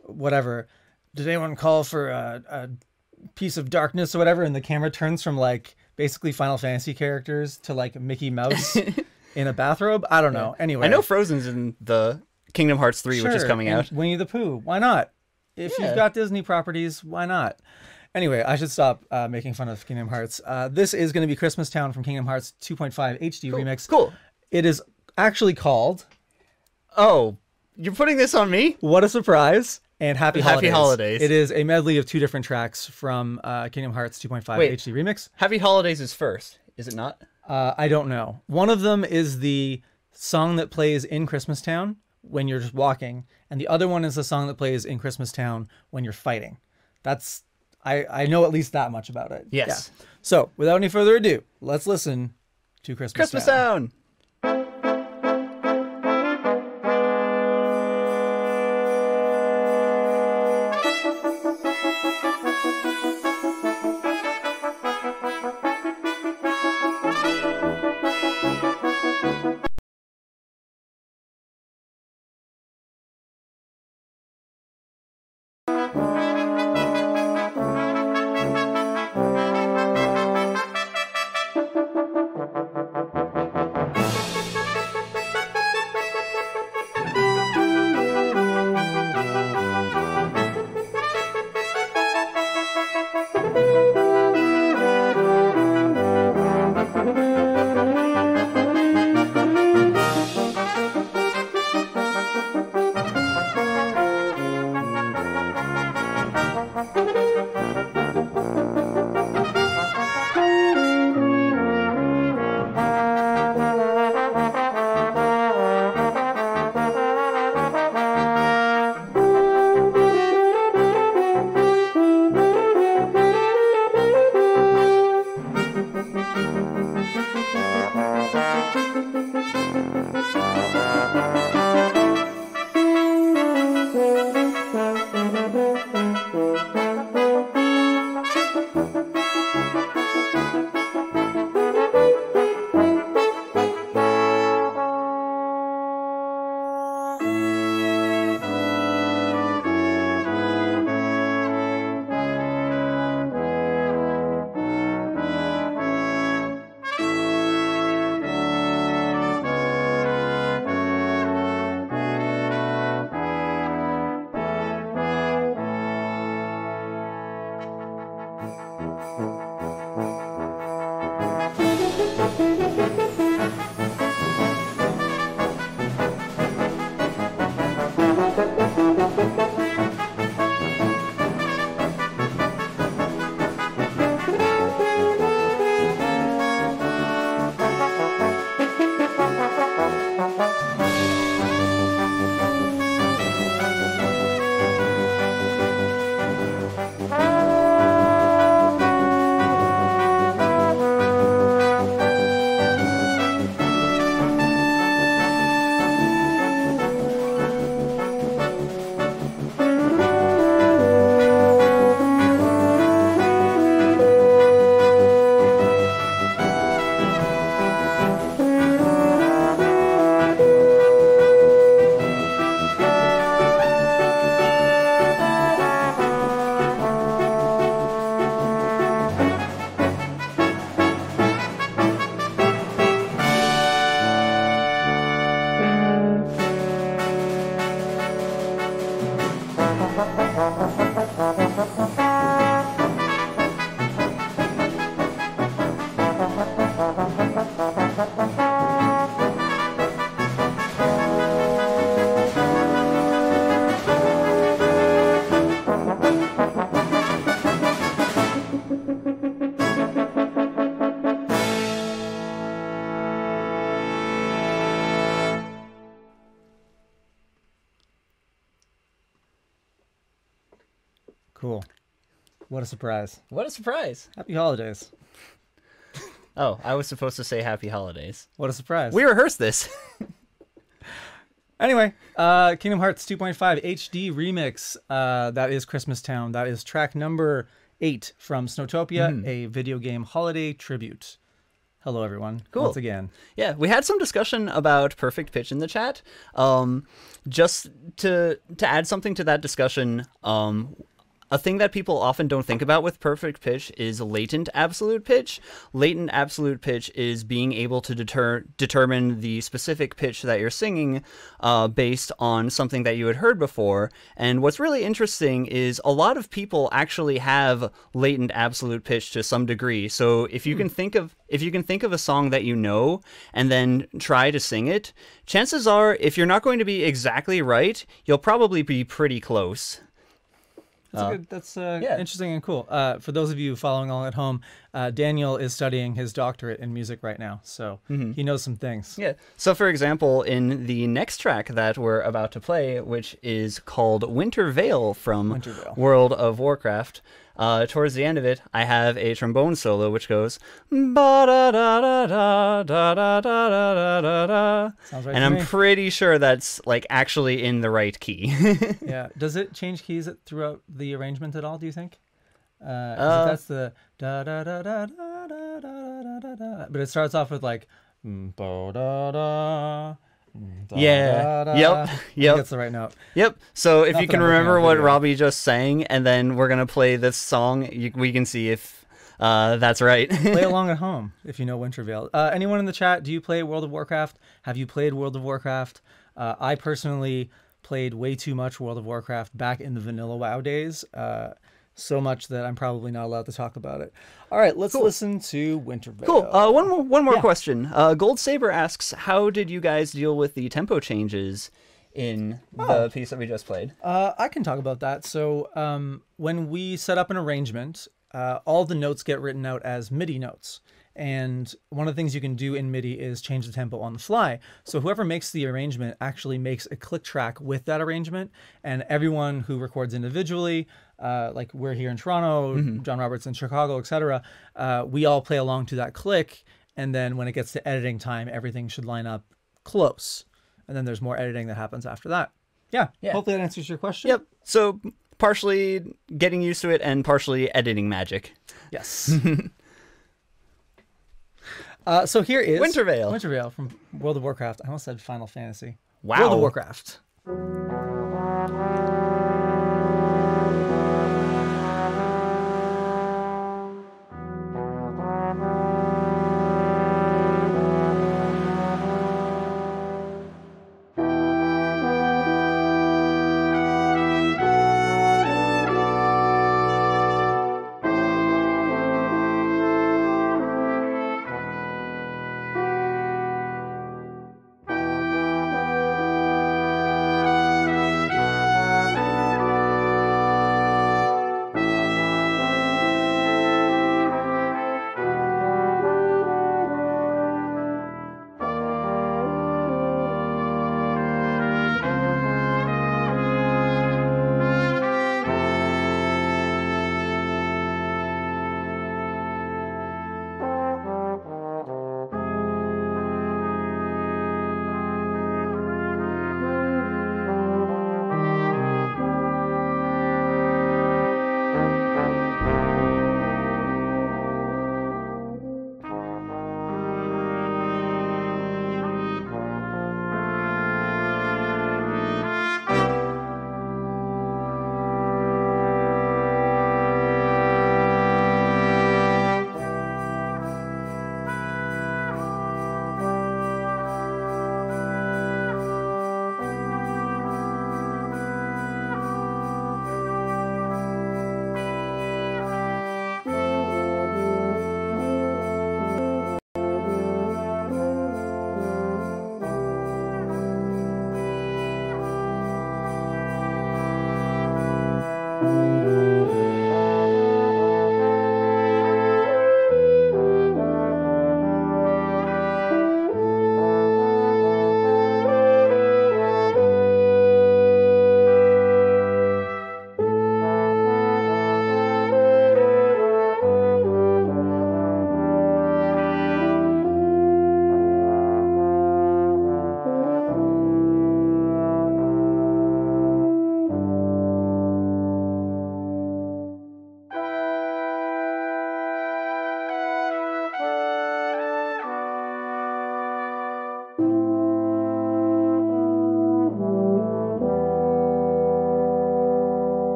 whatever... did anyone call for a, a piece of darkness or whatever? And the camera turns from like basically Final Fantasy characters to like Mickey Mouse in a bathrobe. I don't know. Anyway, I know Frozen's in the Kingdom Hearts three, sure, which is coming out. Winnie the Pooh. Why not? If yeah. you've got Disney properties, why not? Anyway, I should stop uh, making fun of Kingdom Hearts. Uh, this is going to be Christmas Town from Kingdom Hearts two point five H D cool. remix. Cool. It is actually called. Oh, you're putting this on me? What a surprise. And Happy Holidays. Happy Holidays. It is a medley of two different tracks from uh, Kingdom Hearts two point five Wait, H D Remix. Happy Holidays is first, is it not? Uh, I don't know. One of them is the song that plays in Christmas Town when you're just walking, and the other one is the song that plays in Christmas Town when you're fighting. That's I, I know at least that much about it. Yes. Yeah. So, without any further ado, let's listen to Christmas, Christmas Town. Town. Cool. What a surprise. What a surprise. Happy Holidays. Oh, I was supposed to say Happy Holidays. What a surprise. We rehearsed this. Anyway, uh, Kingdom Hearts two point five H D Remix. Uh, that is Christmas Town. That is track number eight from Snowtopia, mm-hmm. a video game holiday tribute. Hello, everyone. Cool. Once again. Yeah, we had some discussion about perfect pitch in the chat. Um, just to to add something to that discussion, um, a thing that people often don't think about with perfect pitch is latent absolute pitch. Latent absolute pitch is being able to deter determine the specific pitch that you're singing uh, based on something that you had heard before. And what's really interesting is a lot of people actually have latent absolute pitch to some degree. So if you hmm. can think of... If you can think of a song that you know and then try to sing it, chances are, if you're not going to be exactly right, you'll probably be pretty close. That's, uh, a good, that's uh, yeah. interesting and cool. Uh, for those of you following along at home, uh, Daniel is studying his doctorate in music right now, so mm-hmm. he knows some things. Yeah. So, for example, in the next track that we're about to play, which is called Winter Veil from Winter Veil. World of Warcraft, Uh, towards the end of it, I have a trombone solo which goes, and I'm pretty sure that's like actually in the right key. Yeah. Does it change keys throughout the arrangement at all? Do you think? Uh, uh, that's the da da da da da da da da. But it starts off with like. Da, yeah. Da, da. Yep. Yep. That's the right note. Yep. So if Not you can remember what Robbie just sang, and then we're gonna play this song, you, we can see if uh, that's right. Play along at home if you know Winter Veil. Uh, anyone in the chat? Do you play World of Warcraft? Have you played World of Warcraft? Uh, I personally played way too much World of Warcraft back in the vanilla WoW days. Uh, So much that I'm probably not allowed to talk about it. All right, let's cool. listen to Winter Veil. Cool. Uh, one more, one more yeah. question. Uh, Gold Saber asks, how did you guys deal with the tempo changes in oh. the piece that we just played? Uh, I can talk about that. So um, when we set up an arrangement, uh, all the notes get written out as MIDI notes. And one of the things you can do in MIDI is change the tempo on the fly. So whoever makes the arrangement actually makes a click track with that arrangement. And everyone who records individually, uh, like we're here in Toronto, mm-hmm. John Robert's in Chicago, et cetera, uh, we all play along to that click. And then when it gets to editing time, everything should line up close. And then there's more editing that happens after that. Yeah. yeah. Hopefully that answers your question. Yep. So partially getting used to it and partially editing magic. Yes. Uh, so here is Winter Veil. Winter Veil from World of Warcraft. I almost said Final Fantasy. Wow. World of Warcraft.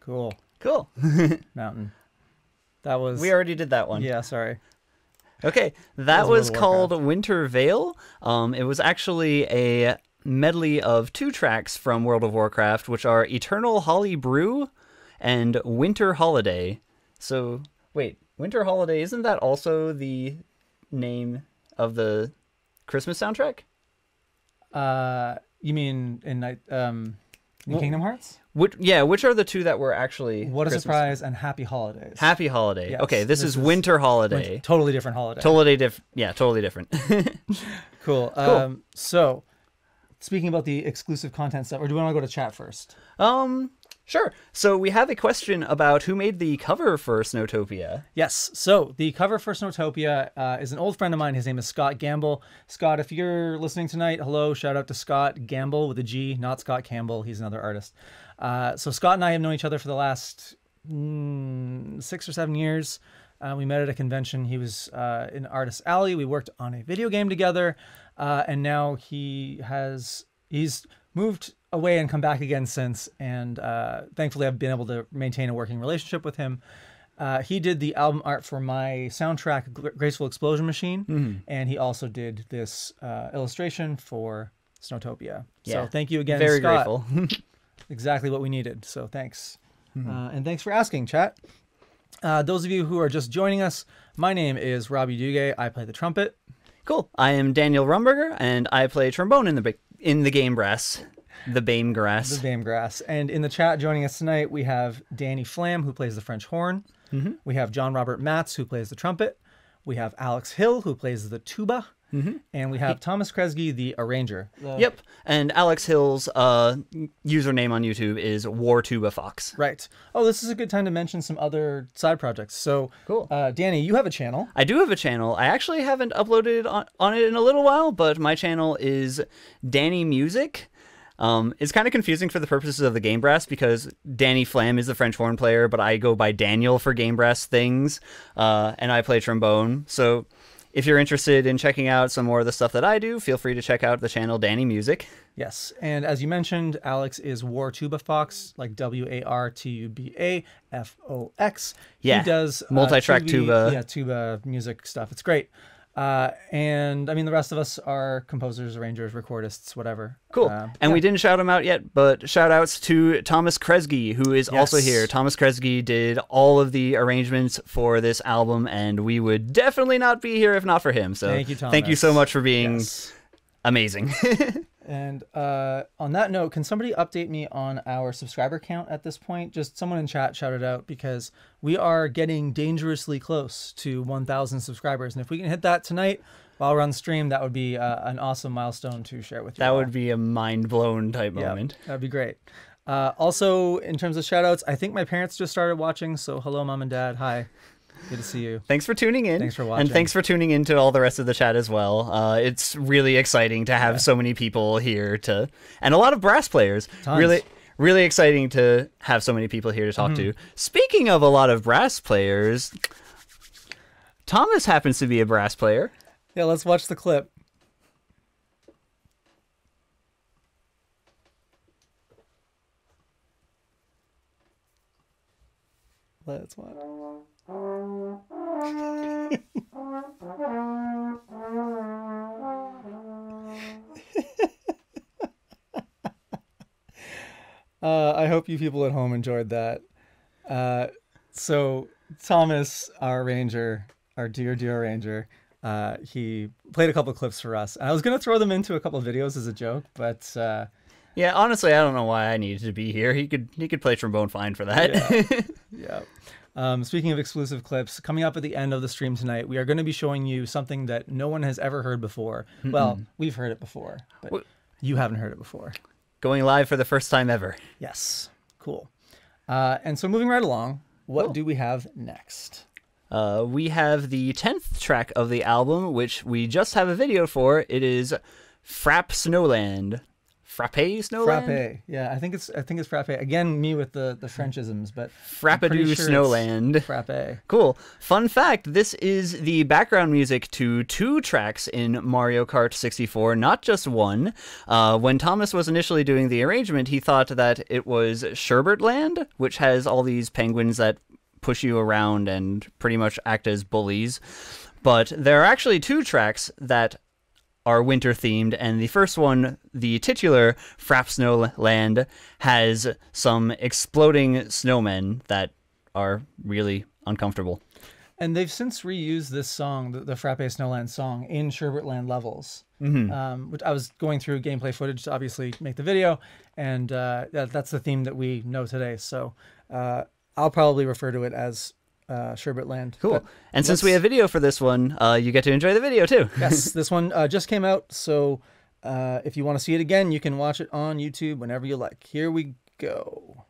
Cool. Cool. Mountain. That was... We already did that one. Yeah, sorry. Okay. That was, was called Winter Veil. Um, it was actually a medley of two tracks from World of Warcraft, which are Eternal Holly Brew and Winter Holiday. So, wait. Winter Holiday, isn't that also the name of the Christmas soundtrack? Uh, you mean in Night... Um... In well, Kingdom Hearts? Which, yeah, which are the two that were actually What a Christmas. Surprise and Happy Holidays. Happy Holiday. Yes, okay, this, this is, is Winter Holiday. Win totally different holiday. Totally diff yeah, totally different. Cool. cool. Um, so, speaking about the exclusive content stuff, or do we want to go to chat first? Um, sure. So, we have a question about who made the cover for Snowtopia. Yes. So, the cover for Snowtopia uh, is an old friend of mine. His name is Scott Gamble. Scott, if you're listening tonight, hello. Shout out to Scott Gamble with a G, not Scott Campbell. He's another artist. Uh, so Scott and I have known each other for the last mm, six or seven years. Uh, we met at a convention. He was uh, in Artist Alley. We worked on a video game together, uh, and now he has he's moved away and come back again since. And uh, thankfully, I've been able to maintain a working relationship with him. Uh, he did the album art for my soundtrack, Graceful Explosion Machine, mm-hmm. and he also did this uh, illustration for Snowtopia. Yeah. So thank you again, Very Scott. Very grateful. Exactly what we needed. So thanks. Mm-hmm. uh, and thanks for asking, chat. Uh, those of you who are just joining us, my name is Robbie Duguay. I play the trumpet. Cool. I am Daniel Rumberger, and I play trombone in the in the Game Brass. The Bame Grass. The Bame Grass. And in the chat joining us tonight, we have Danny Flam, who plays the French horn. Mm-hmm. We have John Robert Matz, who plays the trumpet. We have Alex Hill, who plays the tuba. Mm-hmm. And we have Thomas Kresge, the arranger. The... Yep. And Alex Hill's uh, username on YouTube is War Tuba Fox. Right. Oh, this is a good time to mention some other side projects. So, cool. uh, Danny, you have a channel. I do have a channel. I actually haven't uploaded on, on it in a little while, but my channel is Danny Music. Um, it's kind of confusing for the purposes of the Game Brass because Danny Flam is the French horn player, but I go by Daniel for Game Brass things, uh, and I play trombone. So... If you're interested in checking out some more of the stuff that I do, feel free to check out the channel Danny Music. Yes, and as you mentioned, Alex is War Tuba Fox, like W A R T U B A F O X. Yeah, he does multi-track uh, tuba, tuba. Yeah, tuba music stuff. It's great. Uh, and I mean, the rest of us are composers, arrangers, recordists, whatever. Cool. Uh, and yeah. we didn't shout him out yet, but shout outs to Thomas Kresge, who is yes. also here. Thomas Kresge did all of the arrangements for this album, and we would definitely not be here if not for him. So thank you, Thomas. Thank you so much for being yes. amazing. And uh, on that note, can somebody update me on our subscriber count at this point? Just someone in chat shout it out, because we are getting dangerously close to one thousand subscribers. And if we can hit that tonight while we're on stream, that would be uh, an awesome milestone to share with you. That all. would be a mind-blown type yeah, moment. That'd be great. Uh, also, in terms of shout outs, I think my parents just started watching. So hello, Mom and Dad. Hi. Good to see you. Thanks for tuning in. Thanks for watching. And thanks for tuning in to all the rest of the chat as well. Uh, it's really exciting to have yeah. so many people here to, and a lot of brass players. Tons. Really, really exciting to have so many people here to talk mm-hmm. to. Speaking of a lot of brass players, Thomas happens to be a brass player. Yeah, let's watch the clip. Let's watch. uh, I hope you people at home enjoyed that. Uh, so Thomas, our ranger, our dear, dear ranger, uh, he played a couple of clips for us. I was going to throw them into a couple of videos as a joke, but... Uh, yeah, honestly, I don't know why I needed to be here. He could he could play trombone fine for that. Yeah. yeah. Um, speaking of exclusive clips, coming up at the end of the stream tonight, we are going to be showing you something that no one has ever heard before. Mm-mm. Well, we've heard it before, but well, you haven't heard it before. Going live for the first time ever. Yes. Cool. Uh, and so moving right along, what cool. do we have next? Uh, we have the tenth track of the album, which we just have a video for. It is Frappe Snowland. Frappe Snowland? Frappe, yeah, I think it's I think it's Frappe. Again, me with the, the Frenchisms, but Frappadu sure Snowland. Frappe. Cool. Fun fact, this is the background music to two tracks in Mario Kart sixty-four, not just one. Uh, when Thomas was initially doing the arrangement, he thought that it was Sherbetland, which has all these penguins that push you around and pretty much act as bullies. But there are actually two tracks that are winter themed, and the first one, the titular Frappe Snowland, has some exploding snowmen that are really uncomfortable. And they've since reused this song, the, the Frappe Snowland song, in Sherbetland levels. Mm-hmm. um, which I was going through gameplay footage to obviously make the video, and uh, that, that's the theme that we know today. So uh, I'll probably refer to it as Uh, Sherbetland. Cool. And since we have video for this one, uh, you get to enjoy the video too. Yes, this one uh, just came out, so uh, if you want to see it again, you can watch it on YouTube whenever you like. Here we go.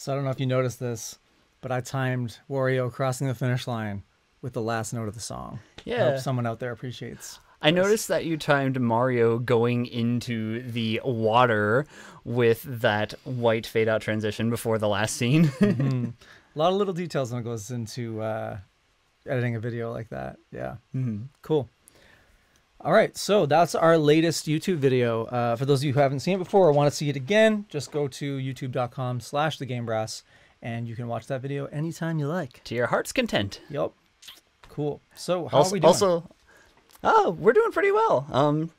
So I don't know if you noticed this, but I timed Wario crossing the finish line with the last note of the song. Yeah. I hope someone out there appreciates. I this. noticed that you timed Mario going into the water with that white fade-out transition before the last scene. Mm-hmm. A lot of little details when it goes into uh, editing a video like that. Yeah. Mm-hmm. Cool. All right, so that's our latest YouTube video. Uh, for those of you who haven't seen it before or want to see it again, just go to youtube.com slash thegamebrass, and you can watch that video anytime you like. To your heart's content. Yep. Cool. So how also, are we doing? Also, oh, we're doing pretty well. Um,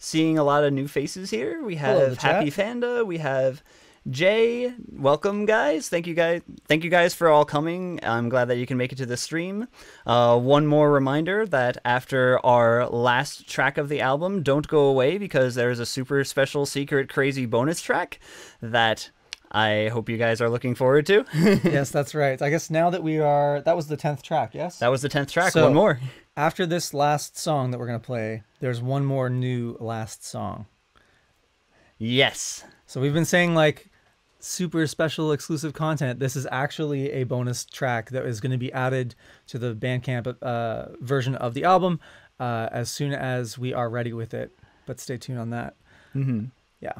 seeing a lot of new faces here. We have Happy Fanda. We have Jay. Welcome, guys. Thank you, guys. Thank you, guys, for all coming. I'm glad that you can make it to the stream. Uh, one more reminder that after our last track of the album, don't go away, because there is a super special, secret, crazy bonus track that I hope you guys are looking forward to. Yes, that's right. I guess now that we are, that was the tenth track. Yes, that was the tenth track. So, one more. After this last song that we're gonna play, there's one more new last song. Yes. So we've been saying like super special exclusive content. This is actually a bonus track that is going to be added to the Bandcamp uh, version of the album uh, as soon as we are ready with it. But stay tuned on that. Mm-hmm. Yeah,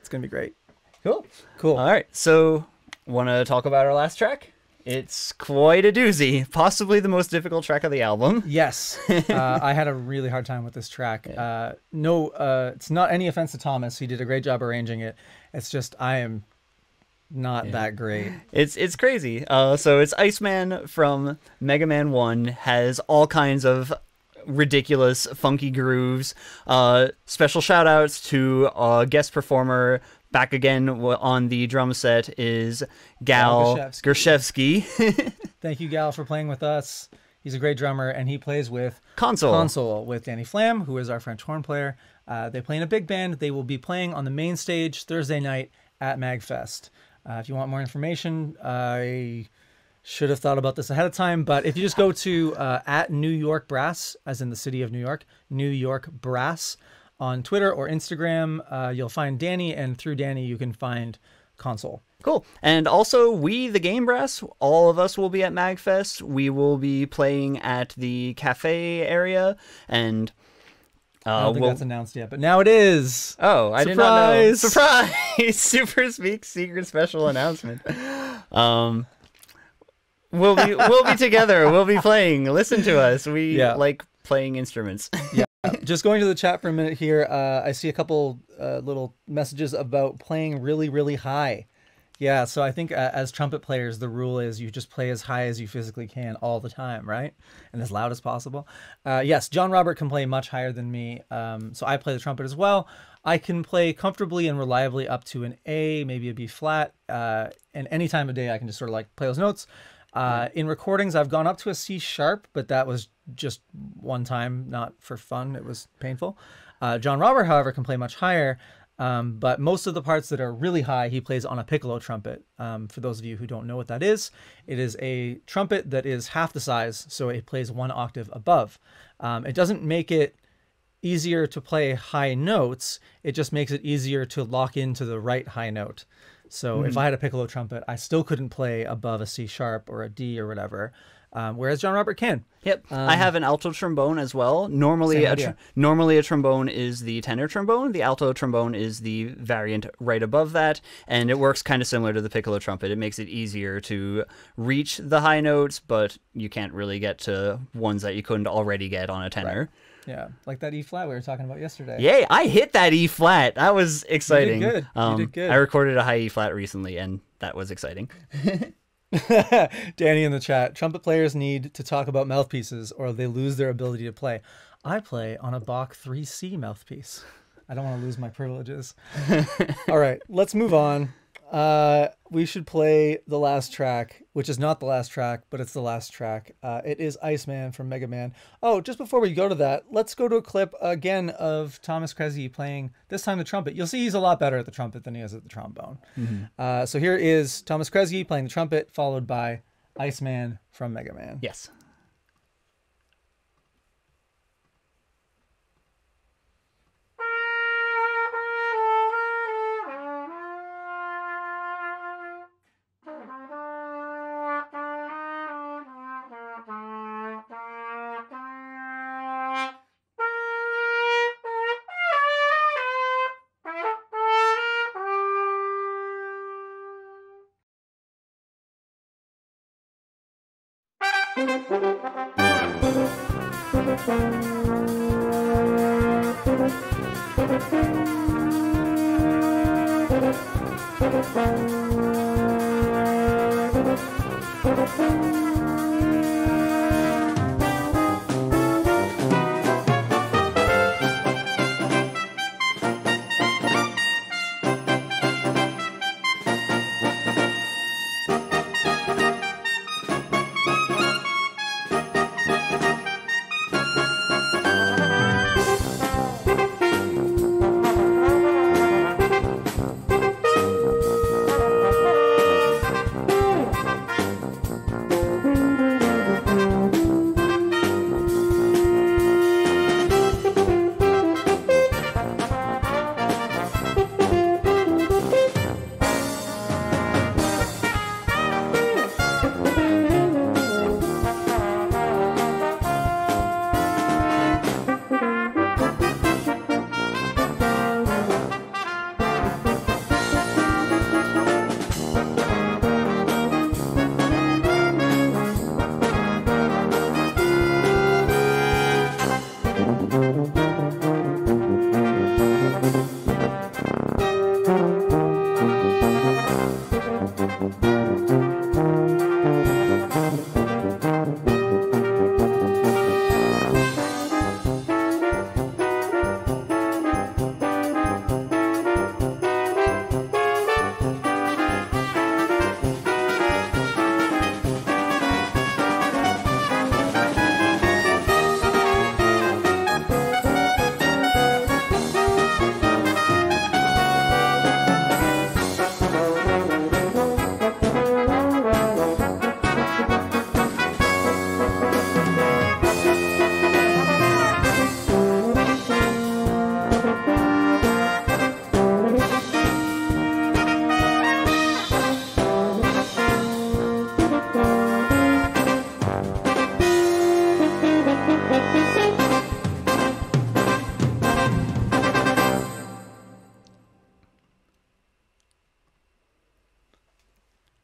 it's going to be great. Cool. Cool. All right. So want to talk about our last track? It's quite a doozy, possibly the most difficult track of the album. Yes. uh, I had a really hard time with this track. Yeah. Uh, no, uh, it's not any offense to Thomas. He did a great job arranging it. It's just I am not yeah. that great. It's it's crazy. Uh, so it's Iceman from Mega Man one, has all kinds of ridiculous, funky grooves. Uh, special shout-outs to uh, guest performer. Back again on the drum set is Gal Gershevsky. Thank you, Gal, for playing with us. He's a great drummer, and he plays with Console. Console with Danny Flam, who is our French horn player. Uh, they play in a big band. They will be playing on the main stage Thursday night at MagFest. Uh, if you want more information, I should have thought about this ahead of time, but if you just go to uh, at New York Brass, as in the city of New York, New York Brass, on Twitter or Instagram, uh, you'll find Danny, and through Danny, you can find console. Cool. And also, we, the Game Brass, all of us will be at MagFest. We will be playing at the cafe area, and uh, I don't think we'll... that's announced yet, but now it is. Oh, I surprise! Did not know. Surprise! Super Speak secret special announcement. Um, we'll be we'll be together. We'll be playing. Listen to us. We yeah. like playing instruments. Yeah. Just going to the chat for a minute here. Uh, I see a couple uh, little messages about playing really, really high. Yeah, so I think uh, as trumpet players, the rule is you just play as high as you physically can all the time, right? And as loud as possible. Uh, yes, John Robert can play much higher than me, um, so I play the trumpet as well. I can play comfortably and reliably up to an A, maybe a B flat, uh, and any time of day I can just sort of like play those notes. Uh, in recordings, I've gone up to a C sharp, but that was just one time, not for fun. It was painful. Uh, John Robert, however, can play much higher. Um, but most of the parts that are really high, he plays on a piccolo trumpet. Um, for those of you who don't know what that is, it is a trumpet that is half the size, so it plays one octave above. Um, it doesn't make it easier to play high notes, it just makes it easier to lock into the right high note. So mm-hmm. if I had a piccolo trumpet, I still couldn't play above a C sharp or a D or whatever. Um, whereas John Robert can. Yep. Um, I have an alto trombone as well. Normally a, tr normally a trombone is the tenor trombone. The alto trombone is the variant right above that. And it works kind of similar to the piccolo trumpet. It makes it easier to reach the high notes, but you can't really get to ones that you couldn't already get on a tenor. Right. Yeah, like that E flat we were talking about yesterday. Yay, I hit that E flat. That was exciting. You did good. Um, you did good. I recorded a high E flat recently, and that was exciting. Danny in the chat, trumpet players need to talk about mouthpieces or they lose their ability to play. I play on a Bach three C mouthpiece. I don't want to lose my privileges. All right, let's move on. Uh, we should play the last track, which is not the last track, but it's the last track. Uh, it is Iceman from Mega Man. Oh, just before we go to that, let's go to a clip again of Thomas Kresge playing, this time the trumpet. You'll see he's a lot better at the trumpet than he is at the trombone. Mm-hmm. uh, so here is Thomas Kresge playing the trumpet, followed by Iceman from Mega Man. Yes. Thank you.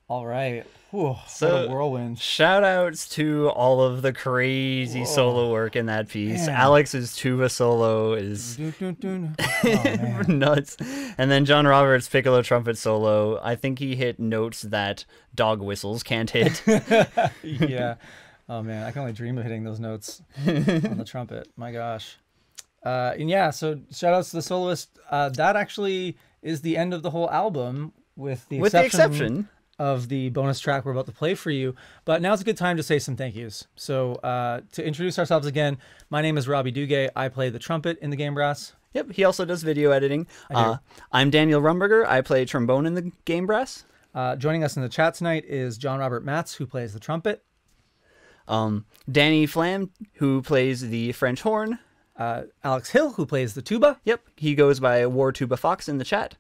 All right. Whew, so, what a whirlwind. Shout outs to all of the crazy Whoa. solo work in that piece. Man. Alex's tuba solo is dun, dun, dun. Oh, nuts. And then John Robert's piccolo trumpet solo. I think he hit notes that dog whistles can't hit. Yeah. Oh, man. I can only dream of hitting those notes on the trumpet. My gosh. Uh, and yeah, so shout outs to the soloist. Uh, that actually is the end of the whole album, with the with exception. The exception. of the bonus track we're about to play for you. But now's a good time to say some thank yous. So uh, to introduce ourselves again, my name is Robbie Duguay. I play the trumpet in the Game Brass. Yep, he also does video editing. Uh, I'm Daniel Rumberger. I play trombone in the Game Brass. Uh, joining us in the chat tonight is John Robert Matz, who plays the trumpet. Um, Danny Flam, who plays the French horn. Uh, Alex Hill, who plays the tuba. Yep, he goes by War Tuba Fox in the chat.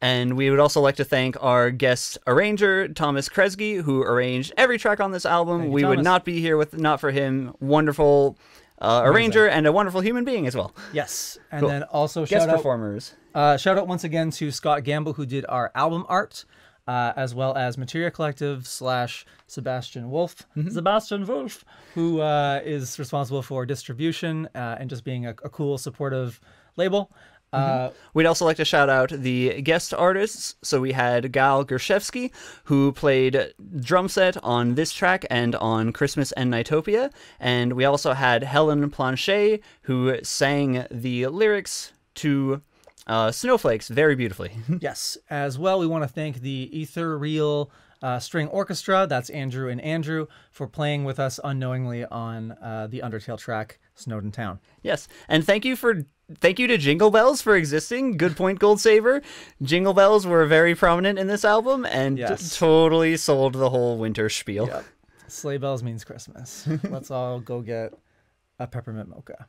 And we would also like to thank our guest arranger, Thomas Kresge, who arranged every track on this album. You, we Thomas. would not be here with not for him. Wonderful uh, arranger and a wonderful human being as well. Yes. And cool. then also guest shout performers. Out, uh, shout out once again to Scott Gamble, who did our album art, uh, as well as Materia Collective slash Sebastian Wolf, mm-hmm. Sebastian Wolf, who uh, is responsible for distribution uh, and just being a, a cool, supportive label. Uh, mm-hmm. We'd also like to shout out the guest artists. So we had Gal Gershevsky, who played drum set on this track and on Christmas and Nightopia. And we also had Helen Planchet, who sang the lyrics to uh, Snowflakes very beautifully. Yes. As well, we want to thank the Ethereal uh, String Orchestra. That's Andrew and Andrew for playing with us unknowingly on uh, the Undertale track, Snowdin Town. Yes. And thank you for... Thank you to Jingle Bells for existing. Good point, Gold Saver. Jingle Bells were very prominent in this album and yes. totally sold the whole winter spiel. Yep. Sleigh bells means Christmas. Let's all go get a peppermint mocha.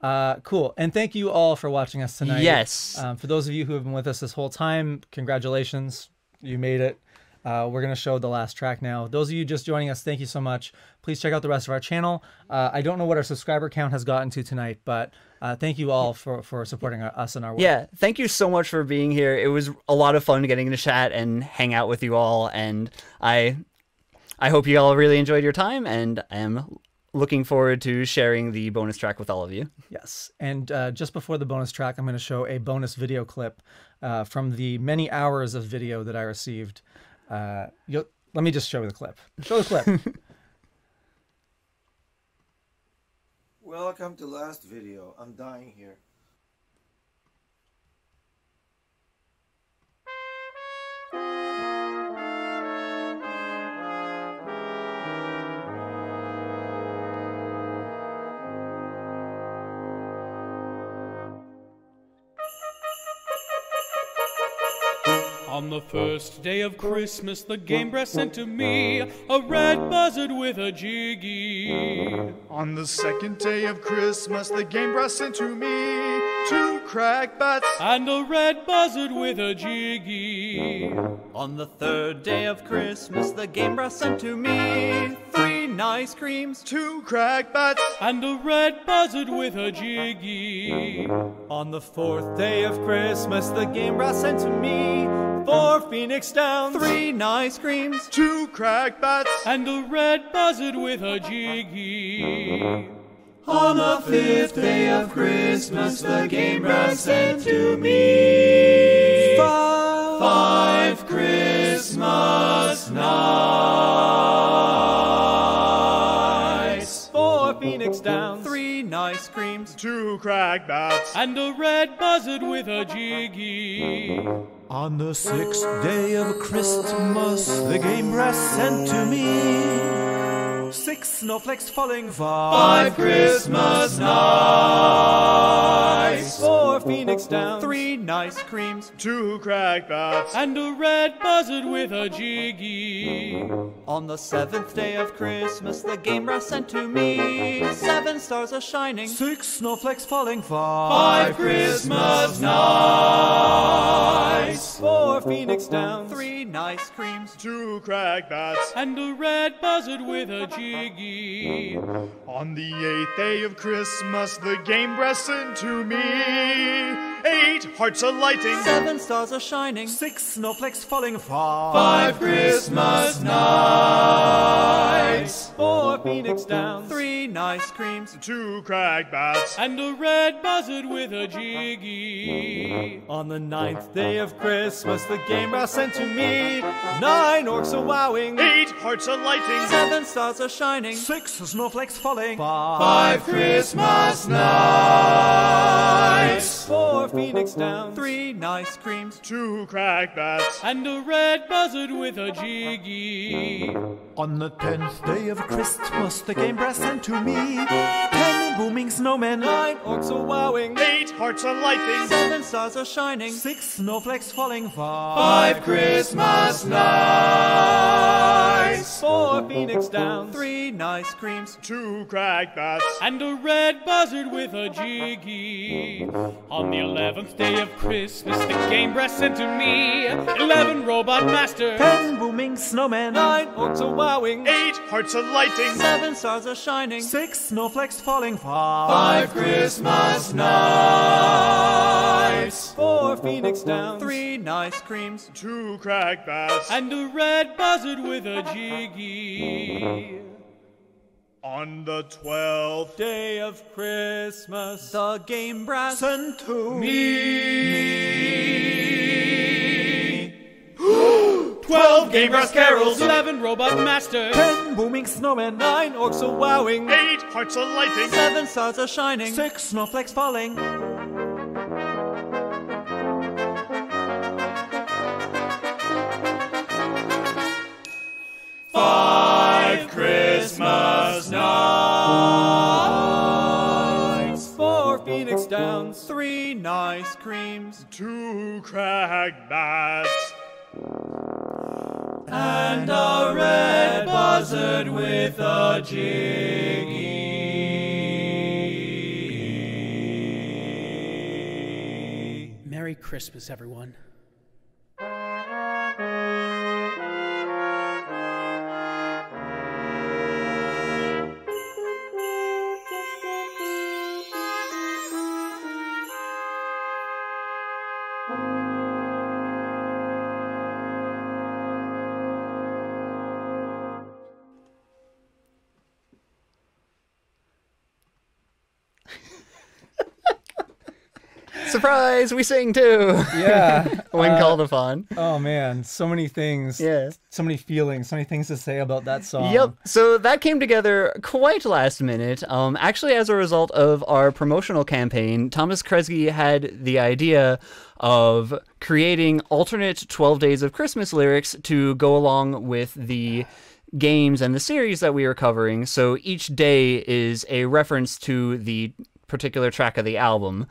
Uh, cool. And thank you all for watching us tonight. Yes. Um, for those of you who have been with us this whole time, congratulations. You made it. Uh, we're going to show the last track now. Those of you just joining us, thank you so much. Please check out the rest of our channel. Uh, I don't know what our subscriber count has gotten to tonight, but uh, thank you all for, for supporting our, us and our work. Yeah, thank you so much for being here. It was a lot of fun getting to chat and hang out with you all, and I, I hope you all really enjoyed your time, and I am looking forward to sharing the bonus track with all of you. Yes, and uh, just before the bonus track, I'm going to show a bonus video clip uh, from the many hours of video that I received. Uh, you'll, let me just show you the clip. Show the clip. Welcome to last video. I'm dying here. On the first day of Christmas, the Game Brass sent to me a red buzzard with a jiggy. On the second day of Christmas, the Game Brass sent to me two crack bats and a red buzzard with a jiggy. On the third day of Christmas, the Game Brass sent to me three nice creams, two crack bats and a red buzzard with a jiggy. On the fourth day of Christmas, the Game Brass sent to me four phoenix downs, three nice creams, two crack bats, and a red buzzard with a jiggy. On the fifth day of Christmas, the Game Brass sent to me five, five Christmas nights, four phoenix downs, three nice creams, two crack bats, and a red buzzard with a jiggy. On the sixth day of Christmas, the Game Brass sent to me six snowflakes falling, five, five Christmas nights, four phoenix downs, three nice creams, two crack bats, and a red buzzard with a jiggy. On the seventh day of Christmas, the Game Brass sent to me seven stars a-shining, six snowflakes falling, five, five Christmas nights, four phoenix downs, three nice creams, two crack bats, and a red buzzard with a jiggy. On the eighth day of Christmas, the Game Brass sent to me Eight hearts are lighting. Seven stars are shining. Six snowflakes falling far. Five Christmas nights. Four Phoenix Downs. Three nice creams. Two crack bats. And a red buzzard with a jiggy. On the ninth day of Christmas, the Game Brass sent to me. Nine orcs are wowing. Eight hearts are lighting. Seven stars are shining. Six snowflakes falling. Five Christmas nights. Four Phoenix Downs. Three nice creams. Two crack bats. And a red buzzard with a jiggy. On the tenth day of Christmas, the Game Brass sent to me. Ten booming snowmen. Nine orcs are wowing. Eight hearts are lighting. Seven stars are shining. Six snowflakes falling. Five Christmas nights. Four Phoenix Downs. Three nice creams. Two crack bats. And a red buzzard with a jiggy. On the eleventh day of Christmas, the Game Brass sent to me. Eleven robot masters. Ten booming snowmen. Nine orcs are wowing. Eight hearts are lighting. Seven stars are shining. Six snowflakes falling. Five Christmas nights. Four Phoenix Downs. Three nice creams. Two crack bats. And a red buzzard with a jiggy. On the twelfth day of Christmas, the Game Brass sent to me. Twelve Game Brass carols. Eleven robot masters. Ten booming snowmen. Nine orcs are wowing. Eight hearts are lighting. Seven stars are shining. Six snowflakes falling. Five Christmas nights. Four Phoenix Downs. Three nice creams. Two crack bats. And a red buzzard with a jiggy. Merry Christmas, everyone. Surprise! We sing too. Yeah, when uh, called upon. Oh man, so many things. Yeah, so many feelings, so many things to say about that song. Yep. So that came together quite last minute. Um, actually, as a result of our promotional campaign, Thomas Kresge had the idea of creating alternate twelve Days of Christmas lyrics to go along with the games and the series that we were covering. So each day is a reference to the particular track of the album.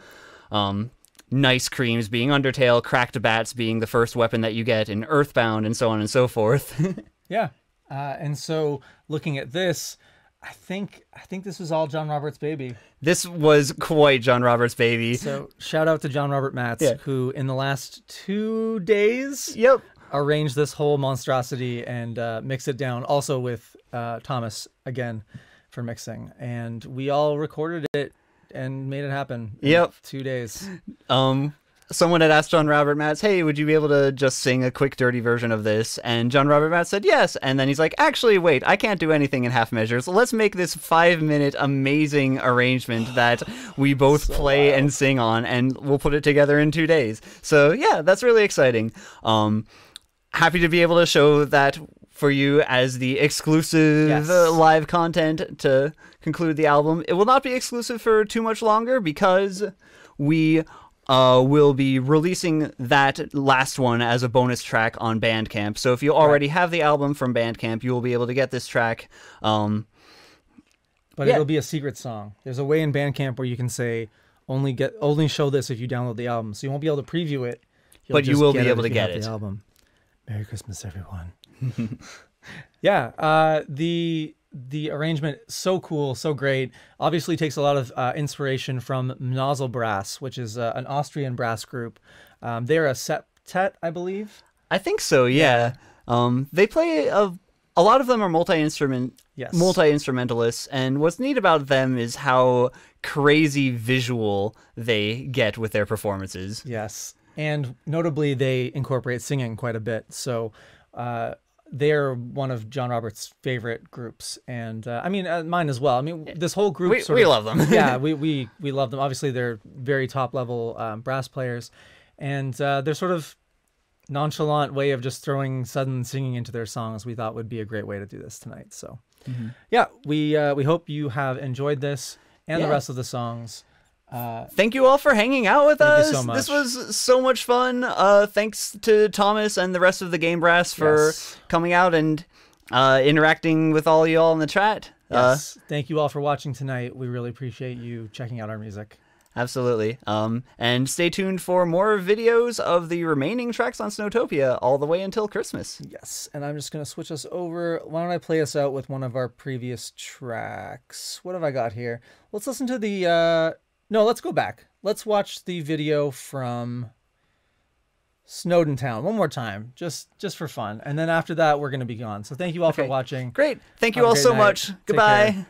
Um, nice creams being Undertale, cracked bats being the first weapon that you get in Earthbound, and so on and so forth. Yeah, uh, and so looking at this, I think I think this was all John Robert's baby. This was quite John Robert's baby. So shout out to John Robert Matz, yeah. who in the last two days, yep, arranged this whole monstrosity and uh, mixed it down. Also with uh, Thomas again for mixing, and we all recorded it and made it happen. Yep. Two days. Um, someone had asked John Robert Matz, hey, would you be able to just sing a quick, dirty version of this? And John Robert Matz said yes. And then he's like, actually, wait, I can't do anything in half measures. Let's make this five-minute amazing arrangement that we both so play loud. and sing on, and we'll put it together in two days. So, yeah, that's really exciting. Um, happy to be able to show that for you as the exclusive yes. uh, live content to conclude the album. It will not be exclusive for too much longer because we uh, will be releasing that last one as a bonus track on Bandcamp. So if you already right. have the album from Bandcamp, you will be able to get this track. Um, but yeah. it'll be a secret song. There's a way in Bandcamp where you can say, only get only show this if you download the album. So you won't be able to preview it. You'll but you will be able to get it. The album. Merry Christmas, everyone. Yeah, uh, the the arrangement, so cool, so great. Obviously takes a lot of uh, inspiration from Nozzle Brass, which is uh, an Austrian brass group. Um, they're a septet, I believe. I think so, yeah. yeah. Um, they play a a lot of them are multi-instrument, yes. multi-instrumentalists, and what's neat about them is how crazy visual they get with their performances. Yes, and notably they incorporate singing quite a bit, so uh, they're one of John Robert's favorite groups, and uh, I mean, uh, mine as well. I mean, this whole group... We, sort we of, love them. yeah, we, we, we love them. Obviously, they're very top-level um, brass players, and uh, they're sort of... nonchalant way of just throwing sudden singing into their songs we thought would be a great way to do this tonight. So mm-hmm. yeah, we uh, we hope you have enjoyed this and yeah. the rest of the songs. Uh, thank you all for hanging out with us. You so much. This was so much fun. Uh, thanks to Thomas and the rest of the Game Brass for yes. coming out and uh, interacting with all you all in the chat. Yes. Uh, thank you all for watching tonight. We really appreciate you checking out our music. Absolutely. Um, and stay tuned for more videos of the remaining tracks on Snowtopia all the way until Christmas. Yes, and I'm just going to switch us over. Why don't I play us out with one of our previous tracks? What have I got here? Let's listen to the... Uh... No, let's go back. Let's watch the video from Snowdin Town one more time, just just for fun. And then after that, we're going to be gone. So thank you all okay. for watching. Great. Thank you all so night. much. Take Goodbye. Care.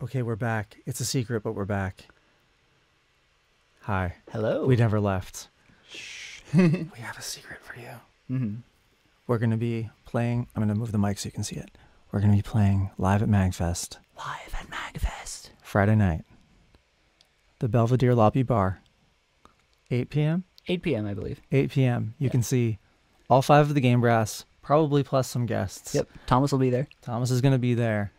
Okay, we're back. It's a secret, but we're back. Hi. Hello. We never left. Shh. We have a secret for you. Mm-hmm. We're going to be playing... I'm going to move the mic so you can see it. We're going to be playing live at MagFest. Live at MagFest. Friday night. The Belvedere Lobby Bar. eight p m? eight p m, I believe. eight p m You yeah. can see all five of the Game Brass, probably plus some guests. Yep. Thomas will be there. Thomas is going to be there.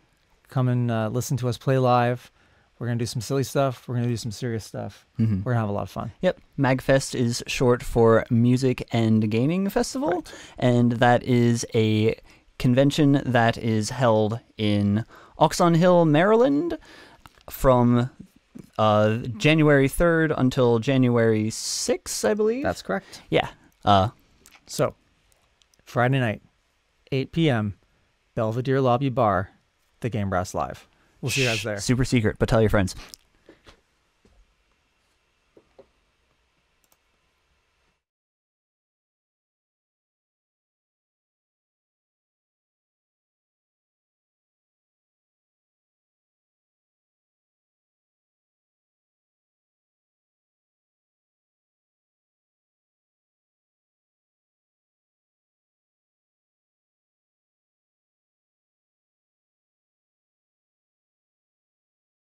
Come and uh, listen to us play live. We're going to do some silly stuff. We're going to do some serious stuff. Mm-hmm. We're going to have a lot of fun. Yep. MagFest is short for Music and Gaming Festival. Right. And that is a convention that is held in Oxon Hill, Maryland from uh, January third until January sixth, I believe. That's correct. Yeah. Uh, so, Friday night, eight p m, Belvedere Lobby Bar. The Game Brass Live. We'll see you guys there. Super secret, but tell your friends.